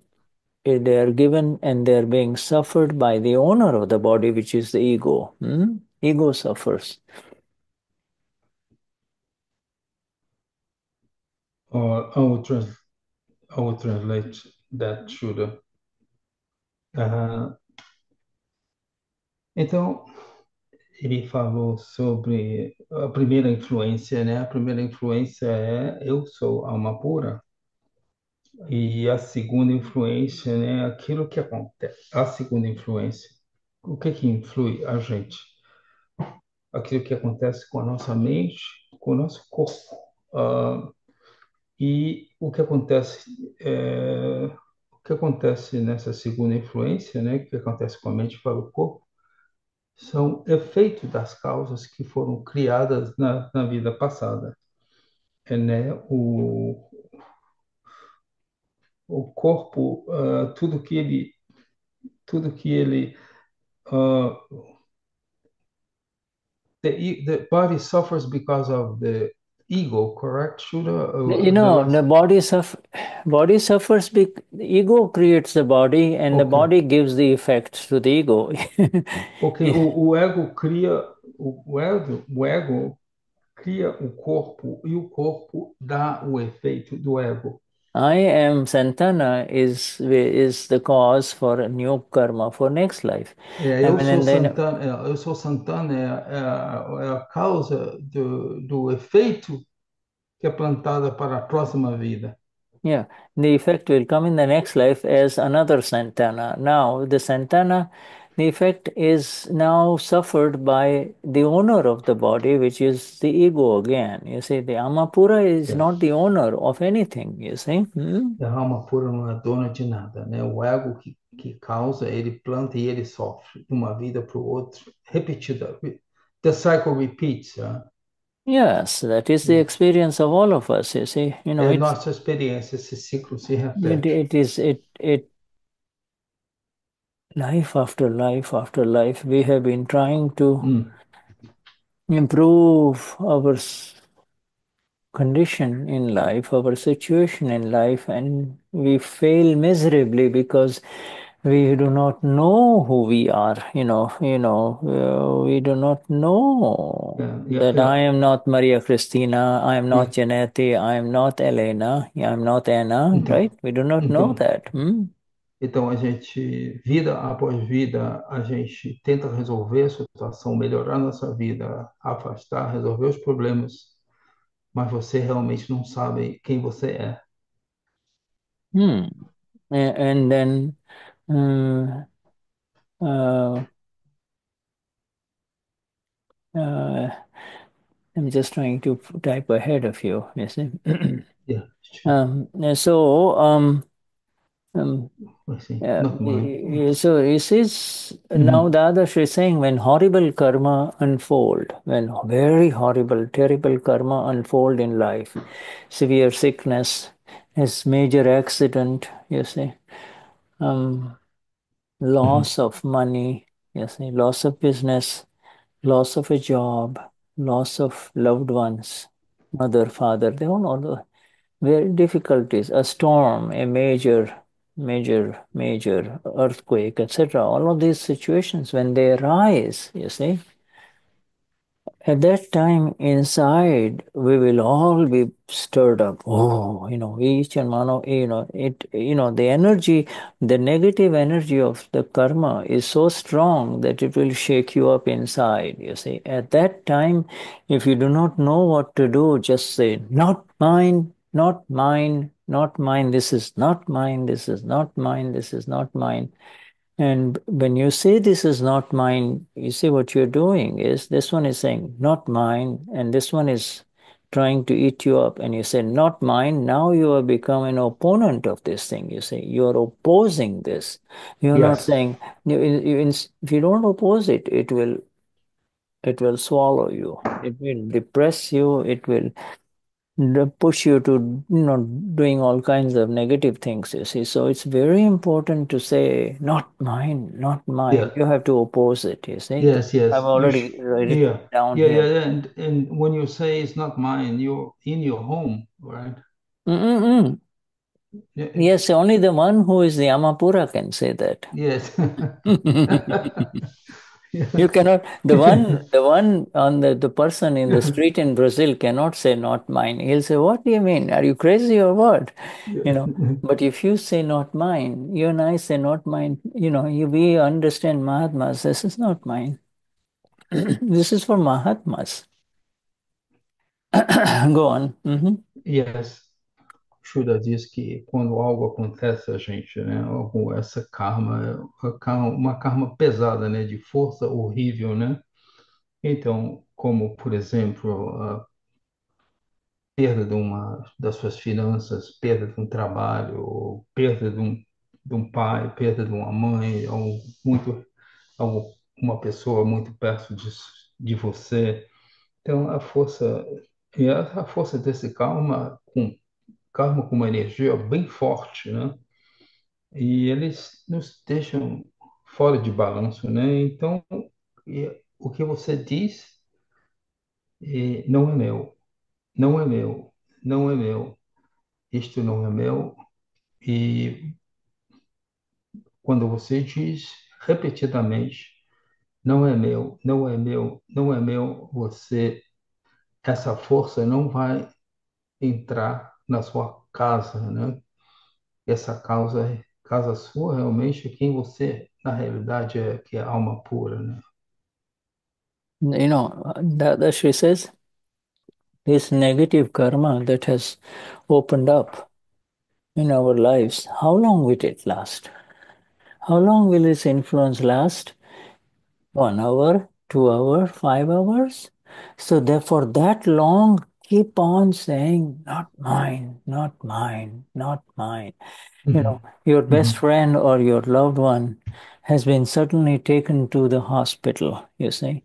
they are given and they are being suffered by the owner of the body, which is the ego. Ego suffers. I will translate that, Shuddha. Então, ele falou sobre a primeira influência, né? A primeira influência é eu sou alma pura. E a segunda influência, né? Aquilo que acontece. A segunda influência, o que que influi a gente? Aquilo que acontece com a nossa mente, com o nosso corpo. E o que acontece... O que acontece nessa segunda influência, né, que acontece com a mente para o corpo, são efeitos das causas que foram criadas na vida passada. Né? O corpo, the body suffers because of the ego, correct? You know, the body suffers. The ego creates the body, and the body gives the effects to the ego. Okay, o ego cria o corpo, e o corpo dá o efeito do ego. I am Santana is the cause for a new karma for next life. Eu sou Santana é a causa do efeito que é plantada para a próxima vida. Yeah, the effect will come in the next life as another Santana. Now the effect is now suffered by the owner of the body, which is the ego again. You see, the Amapura is not the owner of anything, you see. A Amapura não é dona de nada, né? O ego que causa, ele planta e ele sofre de uma vida para o outro, repetida. The cycle repeats, huh? Yes, that is the experience of all of us, you see. You know, nossa experiência, esse ciclo se repete. Life after life after life, we have been trying to improve our condition in life, our situation in life, and we fail miserably because We do not know who we are, we do not know that I am not Maria Cristina, I am not Janette, I am not Helena, I am not Anna, right? We do not know that. Então, a gente, vida após vida, a gente tenta resolver a situação, melhorar a nossa vida, afastar, resolver os problemas, mas você realmente não sabe quem você é. And then I'm just trying to type ahead of you, you see. Yeah, sure. So this is now Dadashri is saying, when horrible karma unfold, when very horrible, terrible karma unfold in life, severe sickness, as major accident, you see, loss of money, you see, loss of business, loss of a job, loss of loved ones, mother, father, they all very difficulties, a storm, a major earthquake, etc. All of these situations, when they arise, you see, at that time inside we will all be stirred up. Oh, each and one of, the energy, the negative energy of the karma is so strong that it will shake you up inside, you see. At that time, if you do not know what to do, just say, not mine, not mine, not mine, this is not mine, this is not mine, this is not mine. And when you say this is not mine, you see what you're doing is, this one is saying not mine, and this one is trying to eat you up, and you say not mine, now you have become an opponent of this thing, you see. You are opposing this. You're not saying, if you don't oppose it, it will swallow you. It will depress you. It will push you to doing all kinds of negative things, you see. So it's very important to say, not mine, not mine. You have to oppose it, you see. Yes. I've already written it down here. Yeah. And when you say it's not mine, you're in your home, right? Yes, only the one who is the Amapura can say that. Yes. You cannot, the one on the person in the street in Brazil cannot say not mine. He'll say, what do you mean? Are you crazy or what? But if you say not mine, you and I say not mine, we understand Mahatmas, this is not mine. This is for Mahatmas. Go on. Yes. Shuddha diz que quando algo acontece a gente, com essa karma, uma karma pesada, de força horrível, então, como, por exemplo, a perda das suas finanças, perda de um trabalho, perda de um pai, perda de uma mãe, uma pessoa muito perto de você. Então, a força desse karma karma com uma energia bem forte, E eles nos deixam fora de balanço, Então, o que você diz não é meu, não é meu, não é meu, isto não é meu. E quando você diz repetidamente, não é meu, não é meu, não é meu, essa força não vai entrar na sua casa, Essa casa sua realmente é quem você, na realidade, é, que é alma pura, Dadashri says, this negative karma that has opened up in our lives, how long will it last? How long will this influence last? 1 hour, 2 hours, 5 hours? So therefore, that long, keep on saying, not mine, not mine, not mine. Your best friend or your loved one has been suddenly taken to the hospital, you see.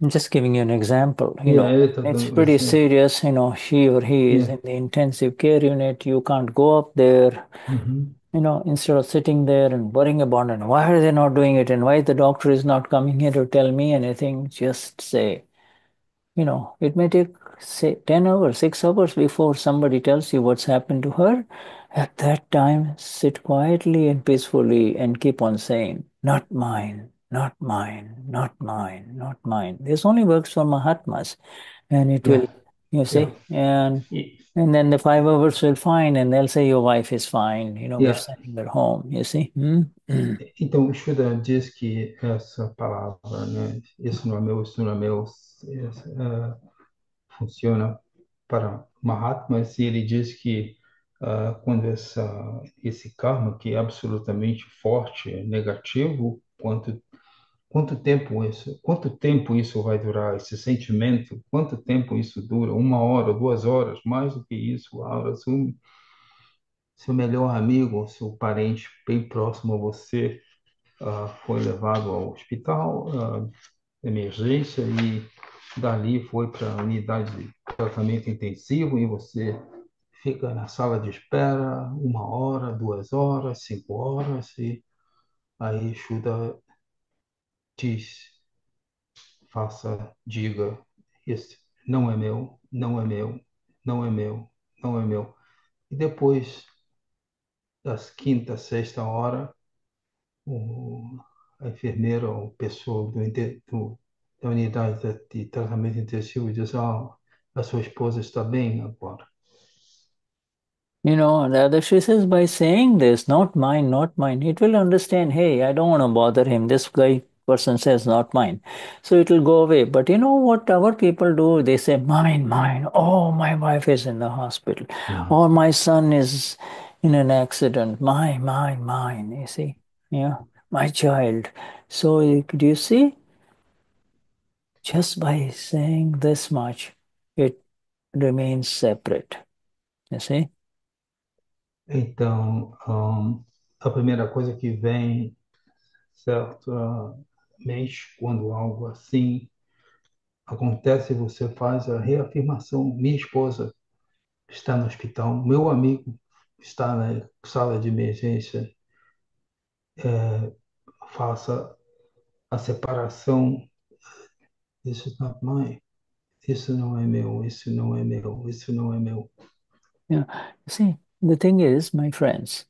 I'm just giving you an example. It's pretty serious, she or he is in the intensive care unit, you can't go up there. Instead of sitting there and worrying about, and why are they not doing it, and why the doctor is not coming here to tell me anything, just say, it may take, say, 10 hours, 6 hours before somebody tells you what's happened to her, At that time, sit quietly and peacefully and keep on saying, not mine, not mine, not mine, not mine. This only works for Mahatmas. And it will, you see, and then the 5 hours will fine, and they'll say your wife is fine, you know, we're sending her home, you see. Então, Shuddha diz que essa palavra, né, esse não é meu, isso não é meu, essa, funciona para Mahatmas, e ele diz que quando esse karma, que é absolutamente forte, negativo, quanto tempo isso vai durar, esse sentimento, quanto tempo isso dura, 1 hora, 2 horas, mais do que isso, horas, seu melhor amigo, seu parente bem próximo a você foi levado ao hospital, emergência, e dali foi para a unidade de tratamento intensivo, e você fica na sala de espera 1 hora, 2 horas, 5 horas, e aí Shuddha diz, diga, esse não é meu, não é meu, não é meu, não é meu. E depois das quinta, sexta hora, a enfermeira ou pessoa da unidade de tratamento intensivo diz, a sua esposa está bem agora. You know, Dadashri says, by saying this, not mine, not mine, it will understand, hey, I don't want to bother him. This person says, not mine. So it will go away. But you know what our people do? They say, mine, mine. Oh, my wife is in the hospital. Mm-hmm. Or my son is in an accident. Mine, mine, mine. You see? Yeah. My child. So do you see? Just by saying this much, it remains separate. You see? Então, a primeira coisa que vem, certamente, quando algo assim acontece, você faz a reafirmação. Minha esposa está no hospital, meu amigo está na sala de emergência. Faça a separação. Isso is not mine. Isso não é meu, isso não é meu, isso não é meu. Yeah. Sim. The thing is, my friends,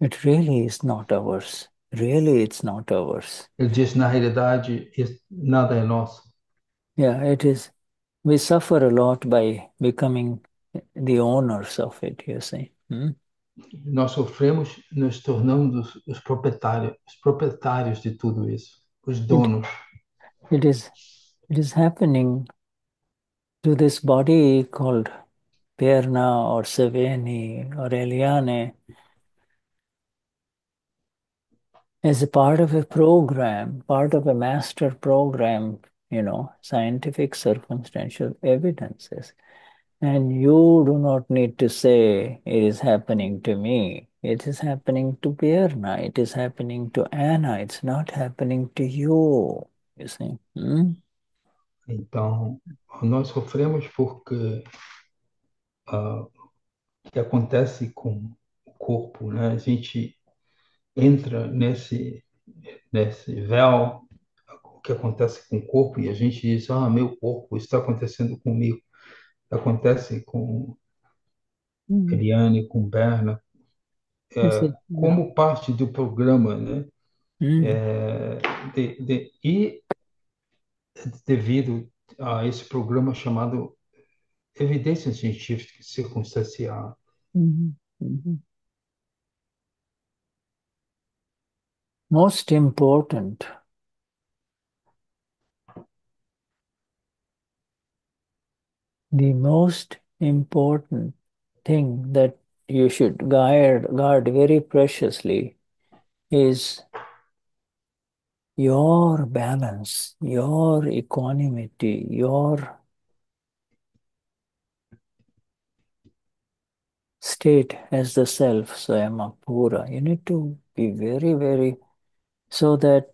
it really is not ours. Really, it's not ours. Ele diz, na realidade, nada é nosso. Yeah, it is. We suffer a lot by becoming the owners of it, you see. Nós sofremos, nos tornando os proprietários de tudo isso, os donos. It is happening to this body called Perna or Seveni or Eliane is a part of a program, part of a master program, you know, scientific circumstantial evidences. And you do not need to say, it is happening to me. It is happening to Perna. It is happening to Anna. It's not happening to you. You see? Então, nós sofremos porque que acontece com o corpo, né? A gente entra nesse véu, o que acontece com o corpo, e a gente diz, meu corpo, isso está acontecendo comigo. Acontece com Eliane, com Berna, como parte do programa, né? E devido a esse programa chamado evidência científica circunstancial. Most important, the most important thing that you should guard very preciously is your balance, your equanimity, your state as the self, so Amapura. You need to be very, very, so that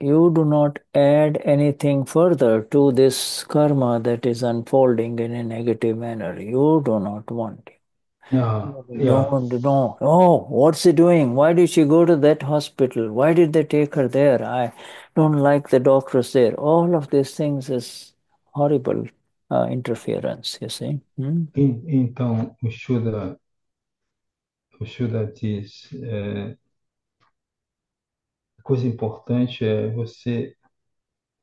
you do not add anything further to this karma that is unfolding in a negative manner. You do not want. You don't know. Oh, what's she doing? Why did she go to that hospital? Why did they take her there? I don't like the doctors there. All of these things is horrible interference, you see. Então, o Shuddha diz, a coisa importante é você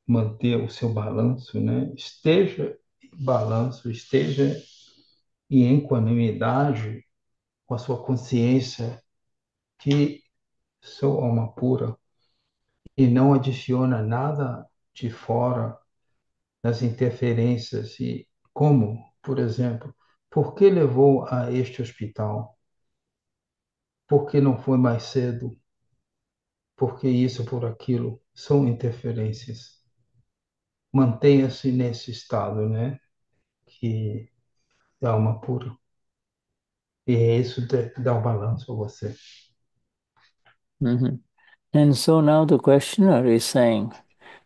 manter o seu balanço, né? Esteja em balanço, esteja em equanimidade com a sua consciência que sou alma pura e não adiciona nada de fora nas interferências. E como, por exemplo, por que levou a este hospital? Por que não foi mais cedo? Por que isso, por aquilo? São interferências. Mantenha-se nesse estado, né? Que é alma pura. E isso dá um balanço a você. Mm-hmm. And so now the questioner is saying,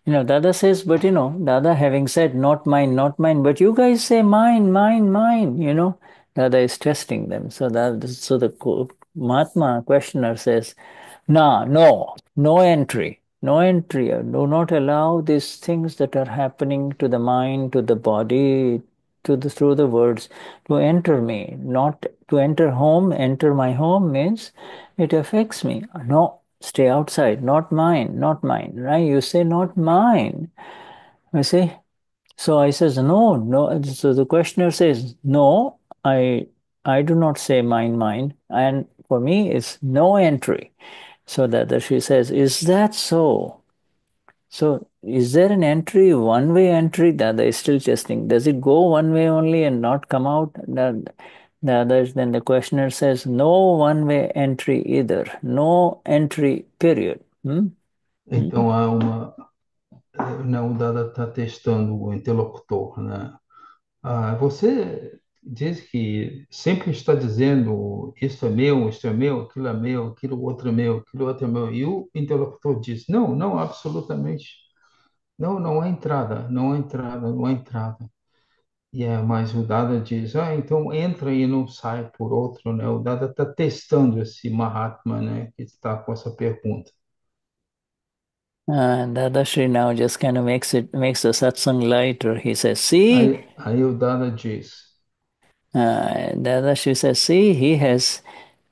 Dada says, but Dada having said, not mine, but you guys say mine, Dada is testing them. So the Mahatma questioner says, no entry. Do not allow these things that are happening to the mind, to the body, through the words, to enter me. Not to enter home. Enter my home means it affects me. No, stay outside. Not mine. Right? You say not mine. You see? So I says no. So the questioner says no. I do not say mine. And for me, it's no entry. So that she says, is that so? So, is there an entry, one-way entry? Dada is still testing. Does it go one way only and not come out? Then the questioner says, no one-way entry either. No entry, period. Então, há uma... Não, Dada está testando o interlocutor, né? Você diz que sempre está dizendo, isto é meu, aquilo é meu, aquilo outro é meu. E o interlocutor diz, não, absolutamente. Não há entrada. Mas o Dada diz, então entra e não sai por outro, né? O Dada está testando esse Mahatma, né? Que está com essa pergunta. And Dadashri now just kind of makes the satsang lighter. He says, see? Aí o Dada diz, Dadashri says, see, he has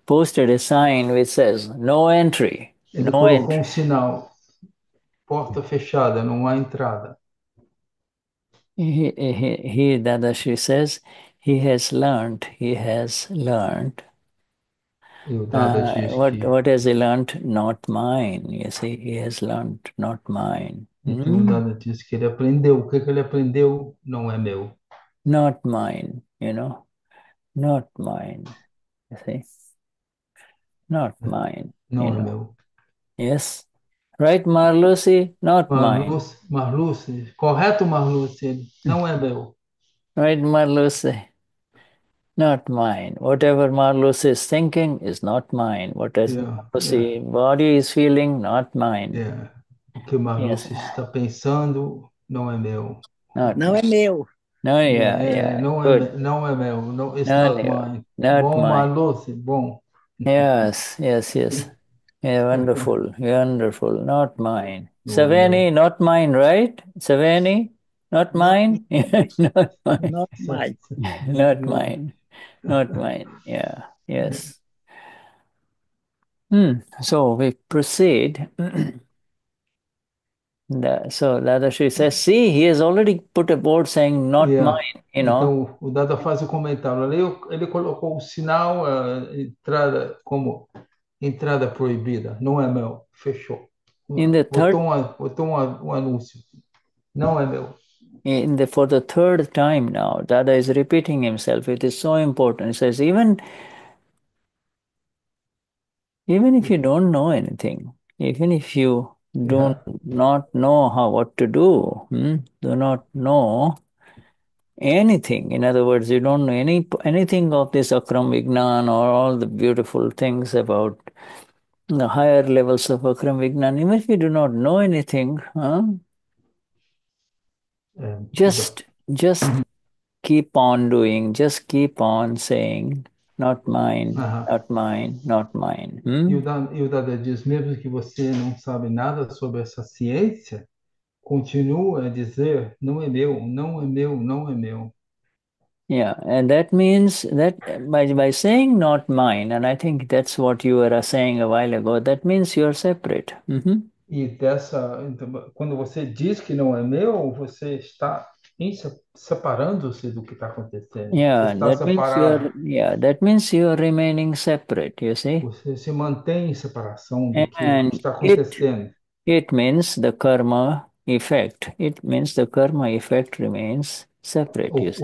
posted a sign which says, no entry. Ele colocou um sinal, porta fechada, não há entrada. He Dadashri says, he has learned. What has he learned? Not mine, you see, he has learned not mine. Então, Dada diz que ele aprendeu, o que ele aprendeu não é meu. Not mine, Not mine, you see. Not mine. Não é meu. Yes. Right, Marluce? Not mine. Marluce. Correto, Marluce. Não é meu. Right, Marluce? Not mine. Whatever Marluce is thinking is not mine. Marluce's body is feeling, not mine. Yeah. O que Marluce está pensando não é meu. Não é meu. It's not mine. Yes. Yeah, wonderful. Not mine. Savani, not mine, right? Savani, not mine? Not mine. Yeah, yes. So we proceed. So Dadashri says, see, he has already put a board saying not mine. Então, o Dada faz o comentário. Ele colocou o sinal, entrada como entrada proibida, não é meu, fechou. Botou um anúncio, não é meu. For the third time now, Dada is repeating himself. It is so important. He says, even if you don't know anything, even if you do not know what to do. Do not know anything. In other words, you don't know anything of this Akram Vignan or all the beautiful things about the higher levels of Akram Vignan. Even if you do not know anything, just keep on doing, just keep on saying, Not mine. E o Dada diz, mesmo que você não sabe nada sobre essa ciência, continua a dizer, não é meu, não é meu, não é meu. Yeah, and that means that by saying not mine, and I think that's what you were saying a while ago, that means you're separate. Mm-hmm. E dessa, então, quando você diz que não é meu, você está separando-se do que está acontecendo. Yeah, that means you're remaining separate, you see? Você se mantém em separação do que está acontecendo. It means the karma effect. It means the karma effect remains separate, you see?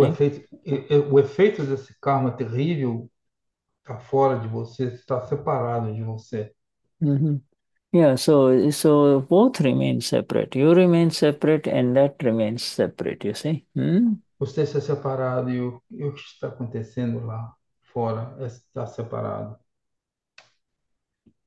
O efeito desse karma terrível está fora de você, está separado de você. Mm-hmm. Yeah, so both remain separate. You remain separate and that remains separate, you see? Hmm? Você está separado e o que está acontecendo lá fora está separado.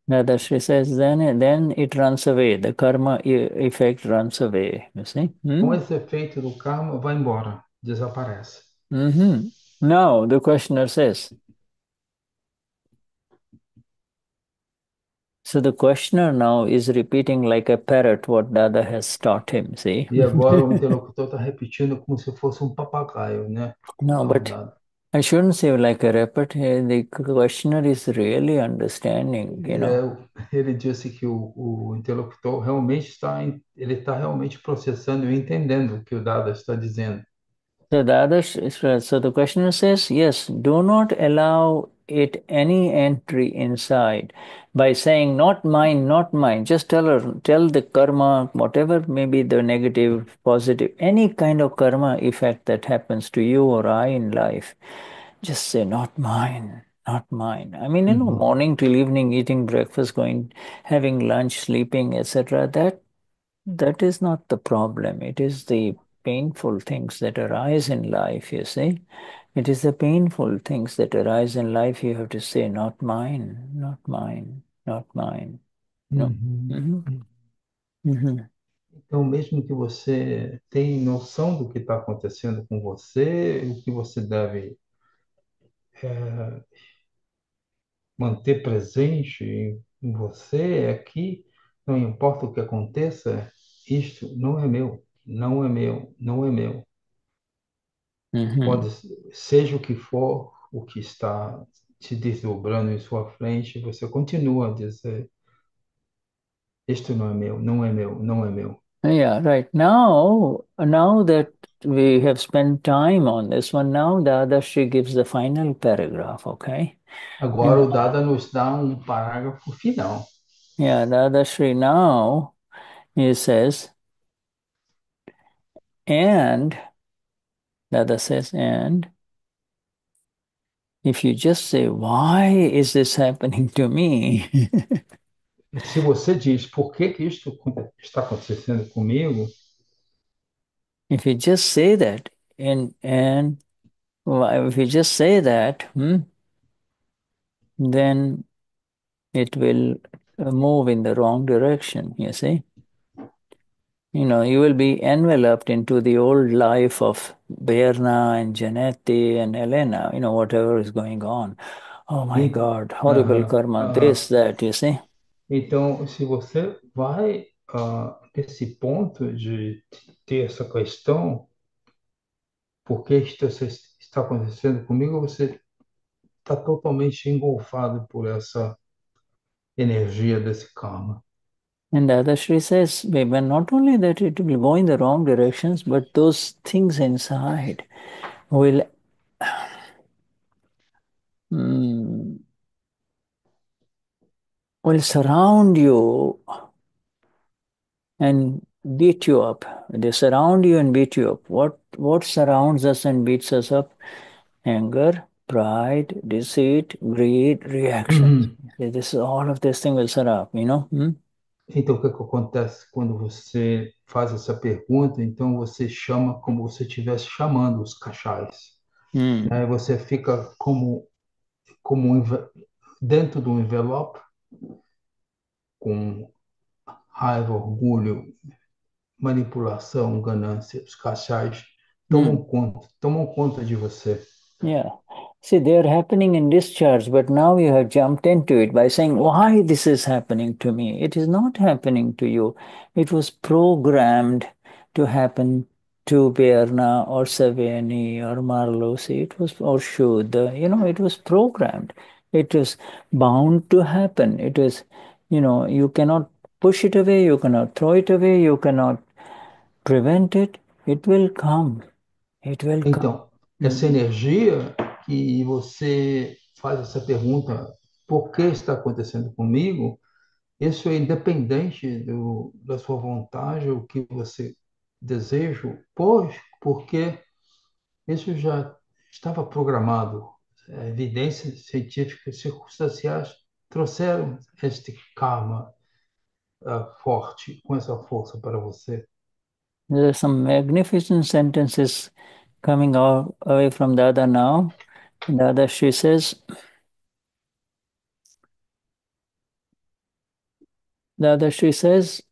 Dadashri says, then it runs away. The karma effect runs away, you see? Hmm? Então esse efeito do karma vai embora, desaparece. Mm-hmm. Now, the questioner says, so the questioner now is repeating like a parrot what Dada has taught him, see? E agora o interlocutor está repetindo como se fosse papagaio, né? No, but I shouldn't say like a rabbit. The questioner is really understanding, you know. Ele disse que o interlocutor realmente está realmente processando e entendendo o que o Dada está dizendo. So the questioner says, yes, do not allow it any entry inside by saying not mine, not mine. Just tell the karma, whatever may be the negative, positive, any kind of karma effect that happens to you or I in life, just say not mine, not mine. I mean, you know, morning till evening, eating breakfast, going, having lunch, sleeping, etc. That is not the problem. It is the painful things that arise in life, you see. It is the painful things that arise in life, you have to say, not mine, not mine, not mine. No. Mm-hmm. Mm-hmm. Então, mesmo que você tenha noção do que está acontecendo com você, o que você deve manter presente em você é que, não importa o que aconteça, isto não é meu, não é meu, não é meu. Pode, seja o que for, o que está te desdobrando em sua frente, você continua a dizer, isto não é meu, não é meu, não é meu. Yeah, right. Now that we have spent time on this one, now Dadashri gives the final paragraph, okay? Agora o Dada nos dá parágrafo final. Yeah, Dadashri now, he says, and... Dada says, and if you just say, why is this happening to me? Se você diz, por que que isto está acontecendo comigo? If you just say that, and if you just say that, then it will move in the wrong direction, you see? You know, you will be enveloped into the old life of Berna and Janetti and Elena, you know, whatever is going on. Oh my God, horrible karma, this, that, you see? Então, se você vai a esse ponto de ter essa questão, por que isto está acontecendo comigo, você está totalmente engolfado por essa energia desse karma. And Dadashri says, not only that it will go in the wrong directions, but those things inside will surround you and beat you up. They surround you and beat you up. What surrounds us and beats us up? Anger, pride, deceit, greed, reactions. This all of this thing will surround, you know. Então, o que acontece quando você faz essa pergunta? Então, você chama como se você estivesse chamando os cachais. Aí você fica como dentro de envelope, com raiva, orgulho, manipulação, ganância. Os cachais tomam conta de você. Yeah. See, they are happening in discharge, but now you have jumped into it by saying, why this is happening to me? It is not happening to you. It was programmed to happen to Berna or Savigny or Marlowe, it was, or Shuddha, it was programmed. It was bound to happen. It was, you cannot push it away, you cannot throw it away, you cannot prevent it. It will come. It will come. Então, essa energia que você faz essa pergunta, por que está acontecendo comigo? Isso é independente da sua vontade, o que você deseja, porque isso já estava programado. Evidências científicas circunstanciais trouxeram este karma forte, com essa força para você. There are some magnificent sentences coming away from Dada now. Dadashri says,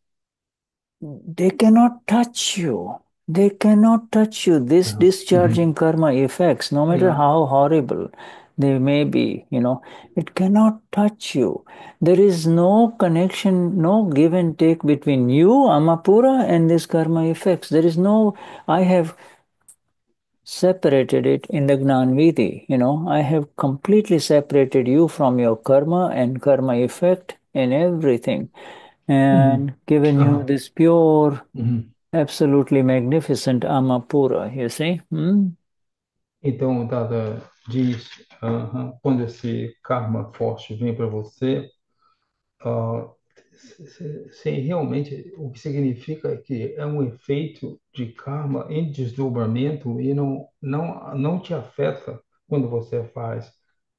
they cannot touch you. They cannot touch you. This discharging karma effects, no matter how horrible they may be, it cannot touch you. There is no connection, no give and take between you, Amapura, and this karma effects. There is no, I have separated it in the Gnan Vidhi, I have completely separated you from your karma and karma effect and everything, and given you this pure, absolutely magnificent Amapura, you see? Então, Dada diz, quando esse karma forte vem para você, sem realmente, o que significa que é um efeito de karma em desdobramento e não te afeta quando você faz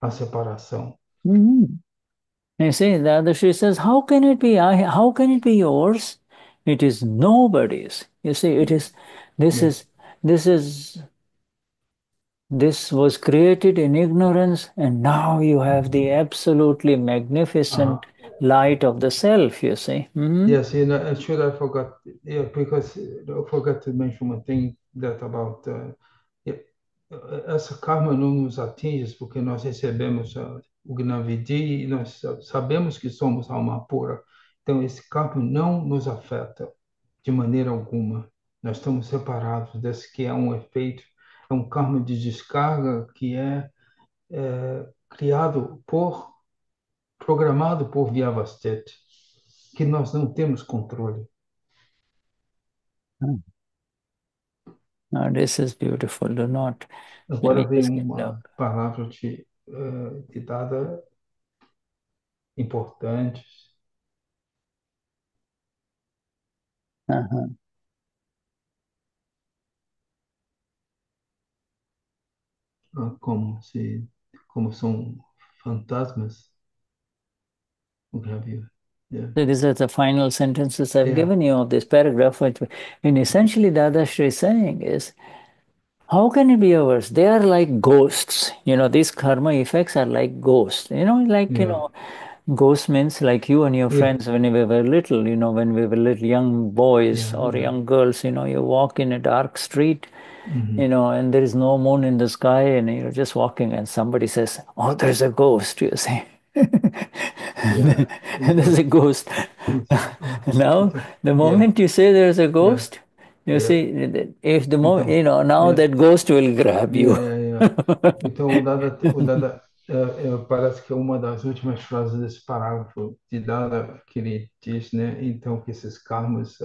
a separação. You see, the other she says, how can it be? How can it be yours? It is nobody's. You see, it is. This was created in ignorance, and now you have the absolutely magnificent light of the self, you see. Yes, and should I forget? Yeah, because I forgot to mention one thing that about essa karma não nos atinge porque nós recebemos o Gnan Vidhi e nós sabemos que somos alma pura. Então esse karma não nos afeta de maneira alguma. Nós estamos separados desse que é um efeito, é um karma de descarga que é criado programado por Vyavasthit, que nós não temos controle. Oh, this is beautiful. Do not. Agora vem uma palavra de Dada importantes. Como são fantasmas. So these are the final sentences I've given you of this paragraph. And essentially, Dadashri is saying is, how can it be yours? They are like ghosts. These karma effects are like ghosts. Ghost means like you and your friends when we were little, when we were little young boys or young girls, you walk in a dark street, and there is no moon in the sky, and you're just walking and somebody says, oh, there's a ghost, you see. And there's a ghost. Now, the moment you say there's a ghost, you see, if the moment, now that ghost will grab you. Parece que é uma das últimas frases desse parágrafo de Dada que ele diz, né? Então que esses karmas,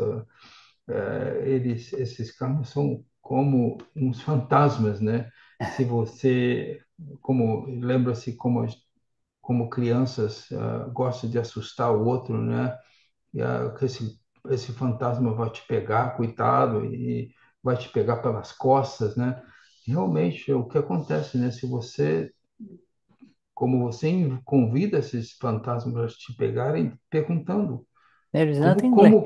esses karmas são como uns fantasmas, né? Se você, lembra-se como crianças gosta de assustar o outro, né? Esse fantasma vai te pegar, coitado, e vai te pegar pelas costas, né? Realmente é o que acontece, né? Se você você convida esses fantasmas a te pegarem, perguntando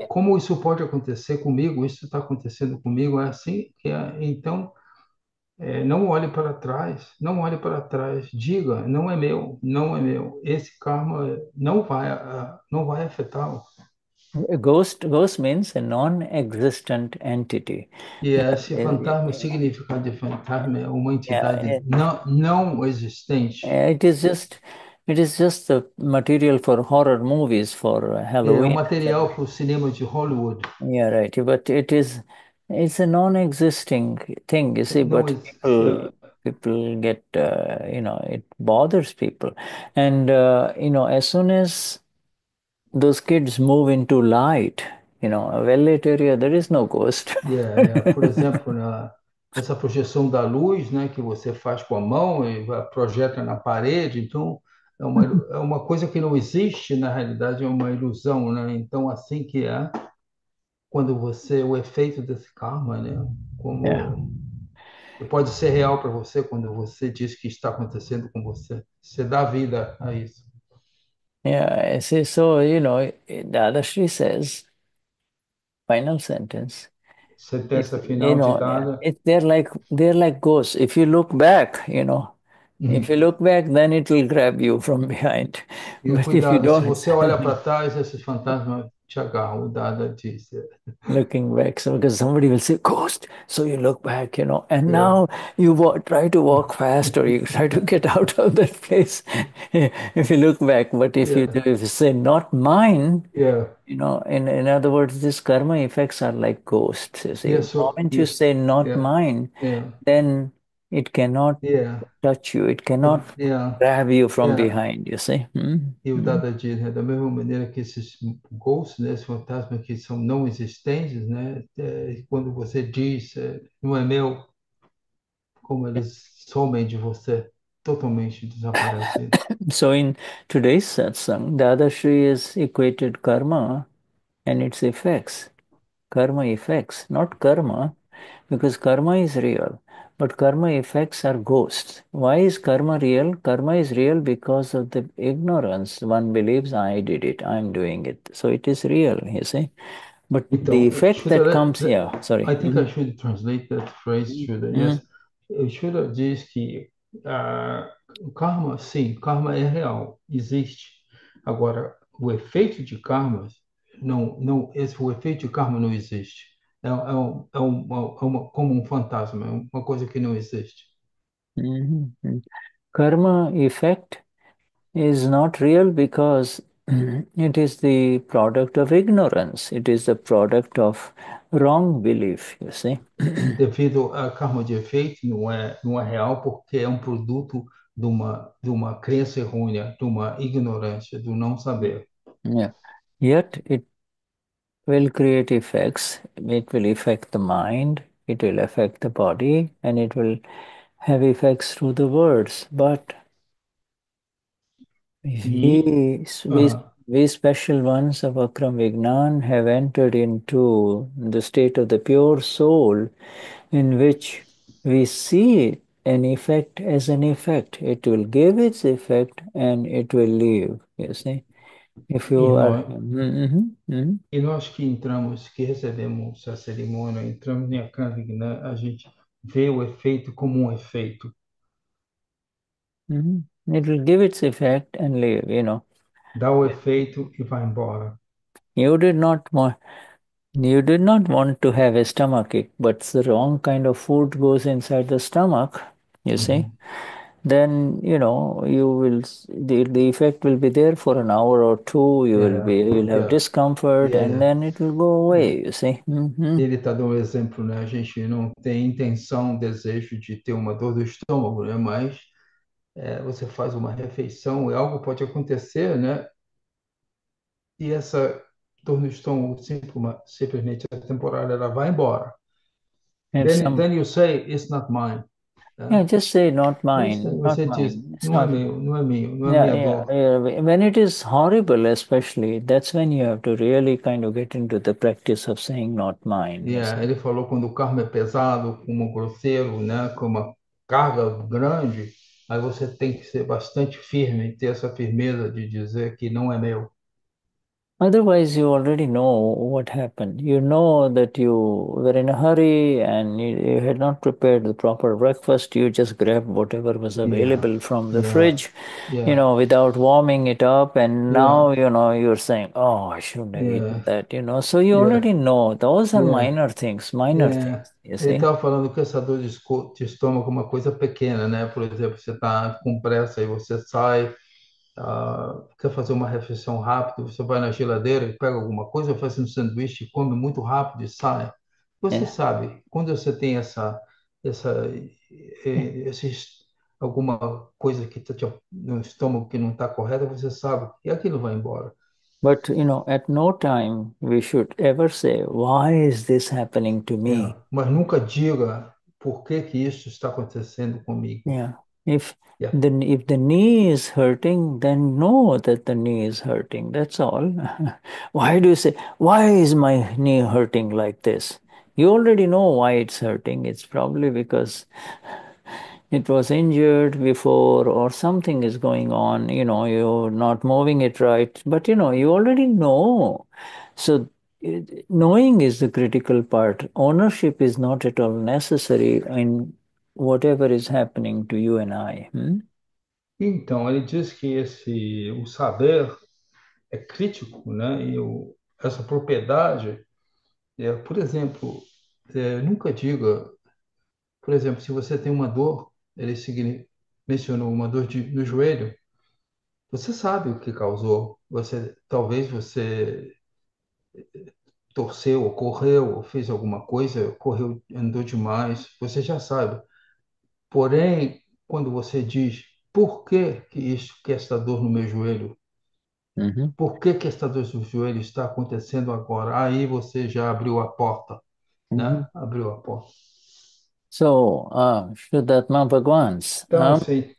como isso pode acontecer comigo, isso está acontecendo comigo, é assim que é. Então, não olhe para trás, diga, não é meu, esse karma não vai afetá-lo. A ghost means a non-existent entity. Esse fantasma, o significado de fantasma é uma entidade não existente. It is just the material for horror movies, for Halloween. É o material para o cinema de Hollywood. Yeah, right. But it is It's a non-existing thing, you see, No, but it's people get, it bothers people. And, as soon as those kids move into light, a well-lit area, there is no ghost. Por exemplo, essa projeção da luz, né, que você faz com a mão e projeta na parede, então é uma coisa que não existe, na realidade é uma ilusão, né? Então assim que é, quando você, o efeito desse karma, né, como Yeah. pode ser real para você quando você diz que está acontecendo com você, você dá vida a isso. Yeah, I see. So, Dadashri says, final sentence. Sentença final de Dada. They're like ghosts. If you look back, then it will grab you from behind. E But if you cuidado, se don't, você olha para trás, esses fantasmas te agarram, o Dada disse. looking back, so because somebody will say ghost, so you look back, and É. now you try to walk fast or you try to get out of that place if you look back. But Yeah. If you say not mine, Yeah. In other words, these karma effects are like ghosts. You see, Yeah, the so moment you say not yeah, mine, yeah, then it cannot yeah, touch you, it cannot yeah, grab you from yeah. behind, you see. E o Dada diz, né, da mesma maneira que esses ghosts, né, esses fantasmas que são não existentes, né, quando você diz, não é meu, como eles somem de você, totalmente desaparecem. So in today's satsang, Dadashri has equated karma and its effects. Karma effects, not karma, because karma is real, but karma effects are ghosts. Why is karma real? Karma is real because of the ignorance. One believes I did it, I'm doing it. So it is real, you see. But the Então, effect that Shuddha, comes here, sorry. I think I should translate that phrase, Shuddha. Yes, Mhm. Shuddha diz que o karma, sim, karma é real, existe. Agora, o efeito de karma, não, o efeito de karma não existe. Como um fantasma, é uma coisa que não existe. Mhm. Karma effect is not real because it is the product of ignorance. It is the product of wrong belief, you see. Devido a karma de efeito, não é real porque é um produto de uma crença errônea, de uma ignorância, do não saber. Yeah. Yet it will create effects. It will affect the mind, it will affect the body, and it will have effects through the words. But E, we, we, ah, we special ones of Akram Vignan have entered into the state of the pure soul, in which we see an effect as an effect. It will give its effect and it will leave. You see, if e you are. nós, E nós que entramos, que recebemos a cerimônia, entramos em Akram Vignan, a gente vê o efeito como um efeito. It will give its effect and leave. Dá o efeito e vai embora. You did not want. You did not want to have a stomach ache, but the wrong kind of food goes inside the stomach, you see. Uhum. Then, the effect will be there for an hour or two. Yeah, You'll have yeah, discomfort and yeah. then it will go away, you see. Ele está dando um exemplo, né? A gente não tem intenção, desejo de ter uma dor do estômago, né? Mas você faz uma refeição e algo pode acontecer, né? E essa dor no estômago simplesmente é temporária, ela vai embora. If Then, some, then you say, it's not mine. Né? Just say, not mine, not Você diz, mine, it's não é not. meu, não é meu, não é minha dor. When it is horrible, especially, that's when you have to really kind of get into the practice of saying, not mine, you see. Ele falou quando o karma é pesado, como grosseiro, né, com uma carga grande, aí você tem que ser bastante firme, ter essa firmeza de dizer que não é meu. Otherwise, you already know what happened. You know that you were in a hurry and you had not prepared the proper breakfast. You just grabbed whatever was Yeah, available from the yeah, fridge, yeah, without warming it up. And yeah, now, you're saying, oh, I shouldn't have eaten yeah, that. So you yeah, already know. Those are yeah. Minor things, you Ele see. estava falando que essa dor de estômago é uma coisa pequena, né? Por exemplo, você está com pressa e você sai, quer fazer uma refeição rápida, você vai na geladeira e pega alguma coisa, faz um sanduíche, come muito rápido e sai. Você sabe, quando você tem alguma coisa que está no estômago que não está correta, você sabe, e aquilo vai embora. But, you know, at no time we should ever say, why is this happening to me? Yeah. Mas nunca diga por que que isso está acontecendo comigo. Yeah. If the knee is hurting, then know that the knee is hurting. That's all. Why do you say, why is my knee hurting like this? You already know why it's hurting. It's probably because it was injured before or something is going on. You know, you're not moving it right. But, you know, you already know. So knowing is the critical part. Ownership is not at all necessary in whatever is happening to you and I. Então, ele diz que o saber é crítico, né? E essa propriedade, por exemplo, nunca diga, por exemplo, se você tem uma dor, ele mencionou uma dor no joelho, você sabe o que causou, talvez você torceu, ou correu, ou fez alguma coisa, andou demais, você já sabe. Porém, quando você diz, por que esta dor no meu joelho? Uhum. Por que esta dor no joelho está acontecendo agora? Aí você já abriu a porta, né? Abriu a porta. So, Shuddhatma Bhagwans. Então, sim.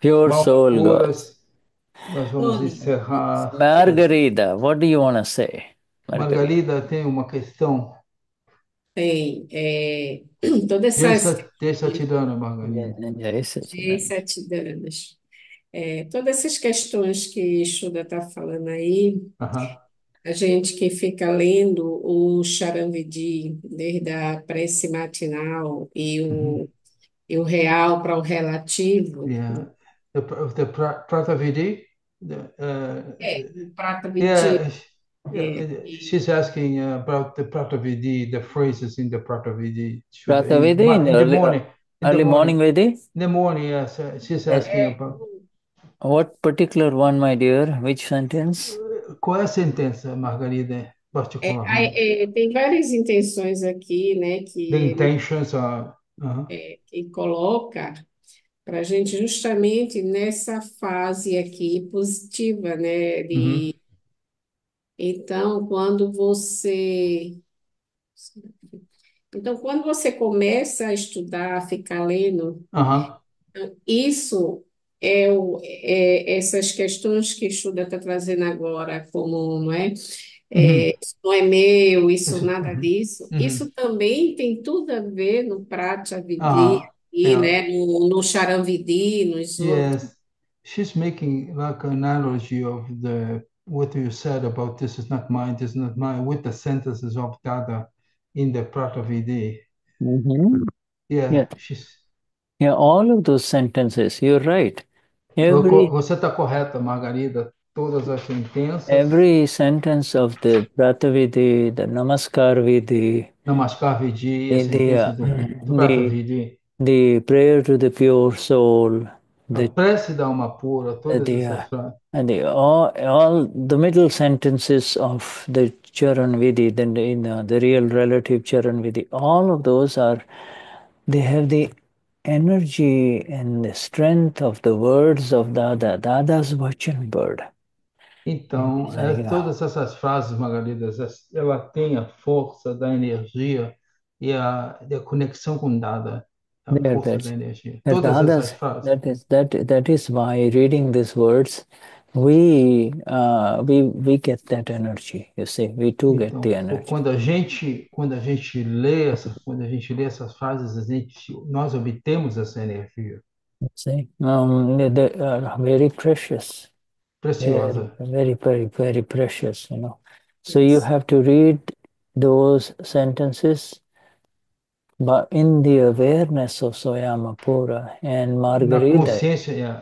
Pure soul. Nós vamos encerrar. Margarida, what do you want to say? Margarida tem uma questão. Tem. Toda essa... Jai Satchitananda, Margarida. Jai Satchitananda. Todas essas questões que Shuddha está falando aí, a gente que fica lendo o Charan Vidhi, desde a prece matinal e o real para o relativo. Yeah. The Pratavidhi? Pratavidhi. She's asking about the Pratavidhi, the phrases in the Pratavidhi. Pratavidhi in the morning. Early morning Vidhi? In the morning, yes. She's asking about... What particular one, my dear? Which sentence? Qual é a sentença, Margarida, particularmente? Tem várias intenções aqui, né? Que the intentions are... que coloca... para a gente justamente nessa fase aqui positiva, né? Então, quando você começa a estudar, a ficar lendo, isso essas questões que Shuddha está trazendo agora, como não é? Isso não é meu, isso nada disso. Isso também tem tudo a ver no Pratavidhi. Né, no Charan Vidhi, nos outros. Yes, she's making like an analogy of what you said about this is not mine, with the sentences of Dada in the Pratavidhi. All of those sentences, you're right. Você está correta, Margarida. Todas as sentenças. Every sentence of the Pratavidhi, the Namaskar Vidhi, Pratavidhi. The prayer to the pure soul, the prece da Amapura, all the middle sentences of the Charan Vidhi, then the real relative Charan Vidhi, all of those they have the energy and the strength of the words of Dada, Dada's Vachan Bud. Então, todas essas frases, Margarida, ela tem a força da energia e a conexão com Dada. That is why reading these words, we get that energy. You see, we too get the energy. Quando a gente lê essas frases, nós obtemos essa energia. See, they are very precious. Preciosa. Very, very, very precious. You know, so you have to read those sentences. But in the awareness of Amapura and Margarida,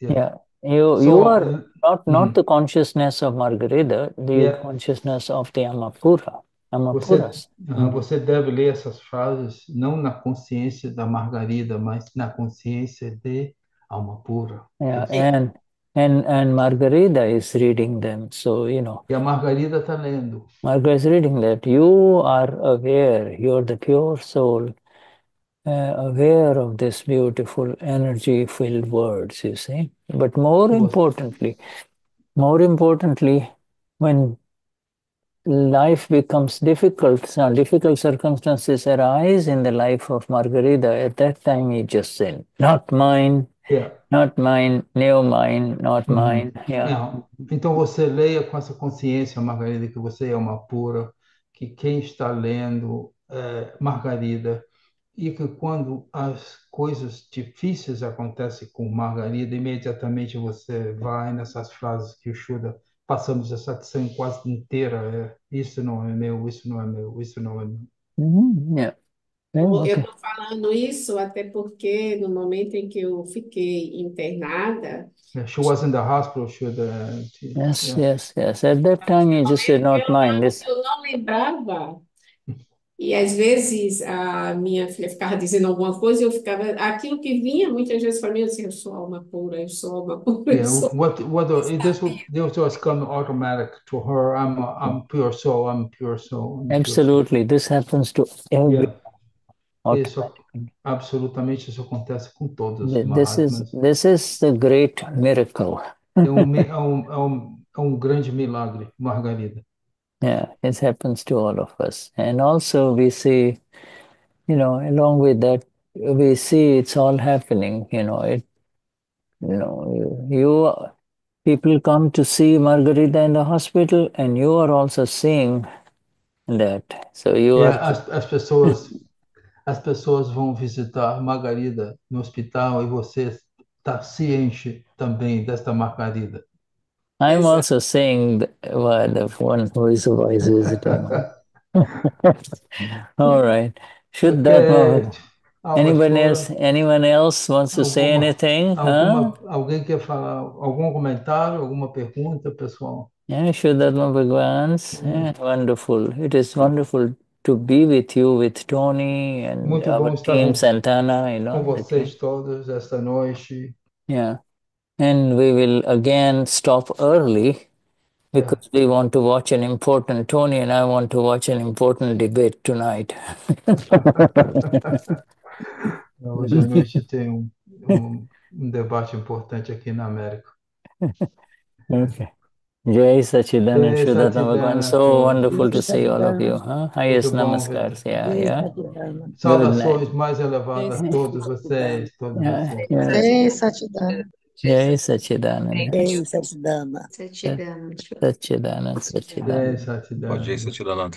you are not the consciousness of Margarida, the consciousness of the Amapura. Você deve ler essas frases não na consciência da Margarida, mas na consciência de Amapura. Yeah, and And Margarida is reading them, so you know. E a Margarida está lendo. Margarida is reading that you are aware, you are the pure soul, aware of this beautiful energy-filled words, you see. But more importantly, when life becomes difficult, some difficult circumstances arise in the life of Margarida, at that time he just said, not mine. Yeah. Not mine, new mine, not mine. Yeah. Não. Então você leia com essa consciência, Margarida, que você é uma pura, que quem está lendo é Margarida, e que quando as coisas difíceis acontecem com Margarida, imediatamente você vai nessas frases que o Shuddha, passamos a satisfação quase inteira, isso não é meu, isso não é meu, isso não é meu. Yeah. Eu estou falando isso até porque no momento em que eu fiquei internada... Yeah, she was in the hospital, Yes. At that time you just did not mind this. Eu não lembrava. E às vezes a minha filha ficava dizendo alguma coisa e eu ficava... Aquilo que vinha muitas vezes para mim, assim, eu sou alma pura, eu sou alma pura, eu sou... This was coming automatic to her, I'm pure soul, I'm pure soul. Absolutely, this happens to everyone. Yeah. Isso, absolutamente, isso acontece com todos. This is the great miracle. É um grande milagre, Margarida. Yeah, it happens to all of us. And also we see, you know, along with that, we see it's all happening, you know. People come to see Margarida in the hospital, and you are also seeing that. So as pessoas... As pessoas vão visitar Margarida no hospital e você está ciente também desta Margarida. I'm also saying the one who is always visiting. All right. Should that go? Anyone else wants to say anything? Alguém quer falar algum comentário, alguma pergunta, pessoal? Yeah, Shuddha Bhagwan. Yeah, wonderful. It is wonderful to be with you, with Tony and muito our team, Santana, you know. Com vocês todos esta noite. Yeah. And we will again stop early because we want to watch an important, Tony and I want to watch an important debate tonight. Hoje à noite tem debate importante aqui na América. Okay. Jai Satchitanand, Shuddha Bhagwan. So wonderful to see all of you. Huh? Highest Namaskars. Yeah. Saudações mais elevadas a todos vocês. Jai Satchitanand. Jai Satchitanand. Jai Satchitanand. Jai Satchitanand.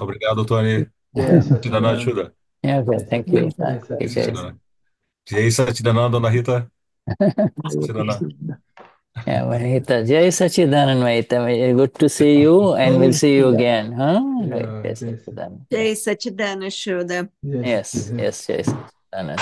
Obrigado, Tony. Jai Satchitanand, Shuddha. Yeah, thank you. Jai Satchitanand, Dona Rita. Yeah, Mahita. Jai Satchitanand, Mahita. Good to see you, and we'll see you again. Huh? Yeah, yes. Jai Satchitanand, Shuddha. Yes, Jai Satchitanand.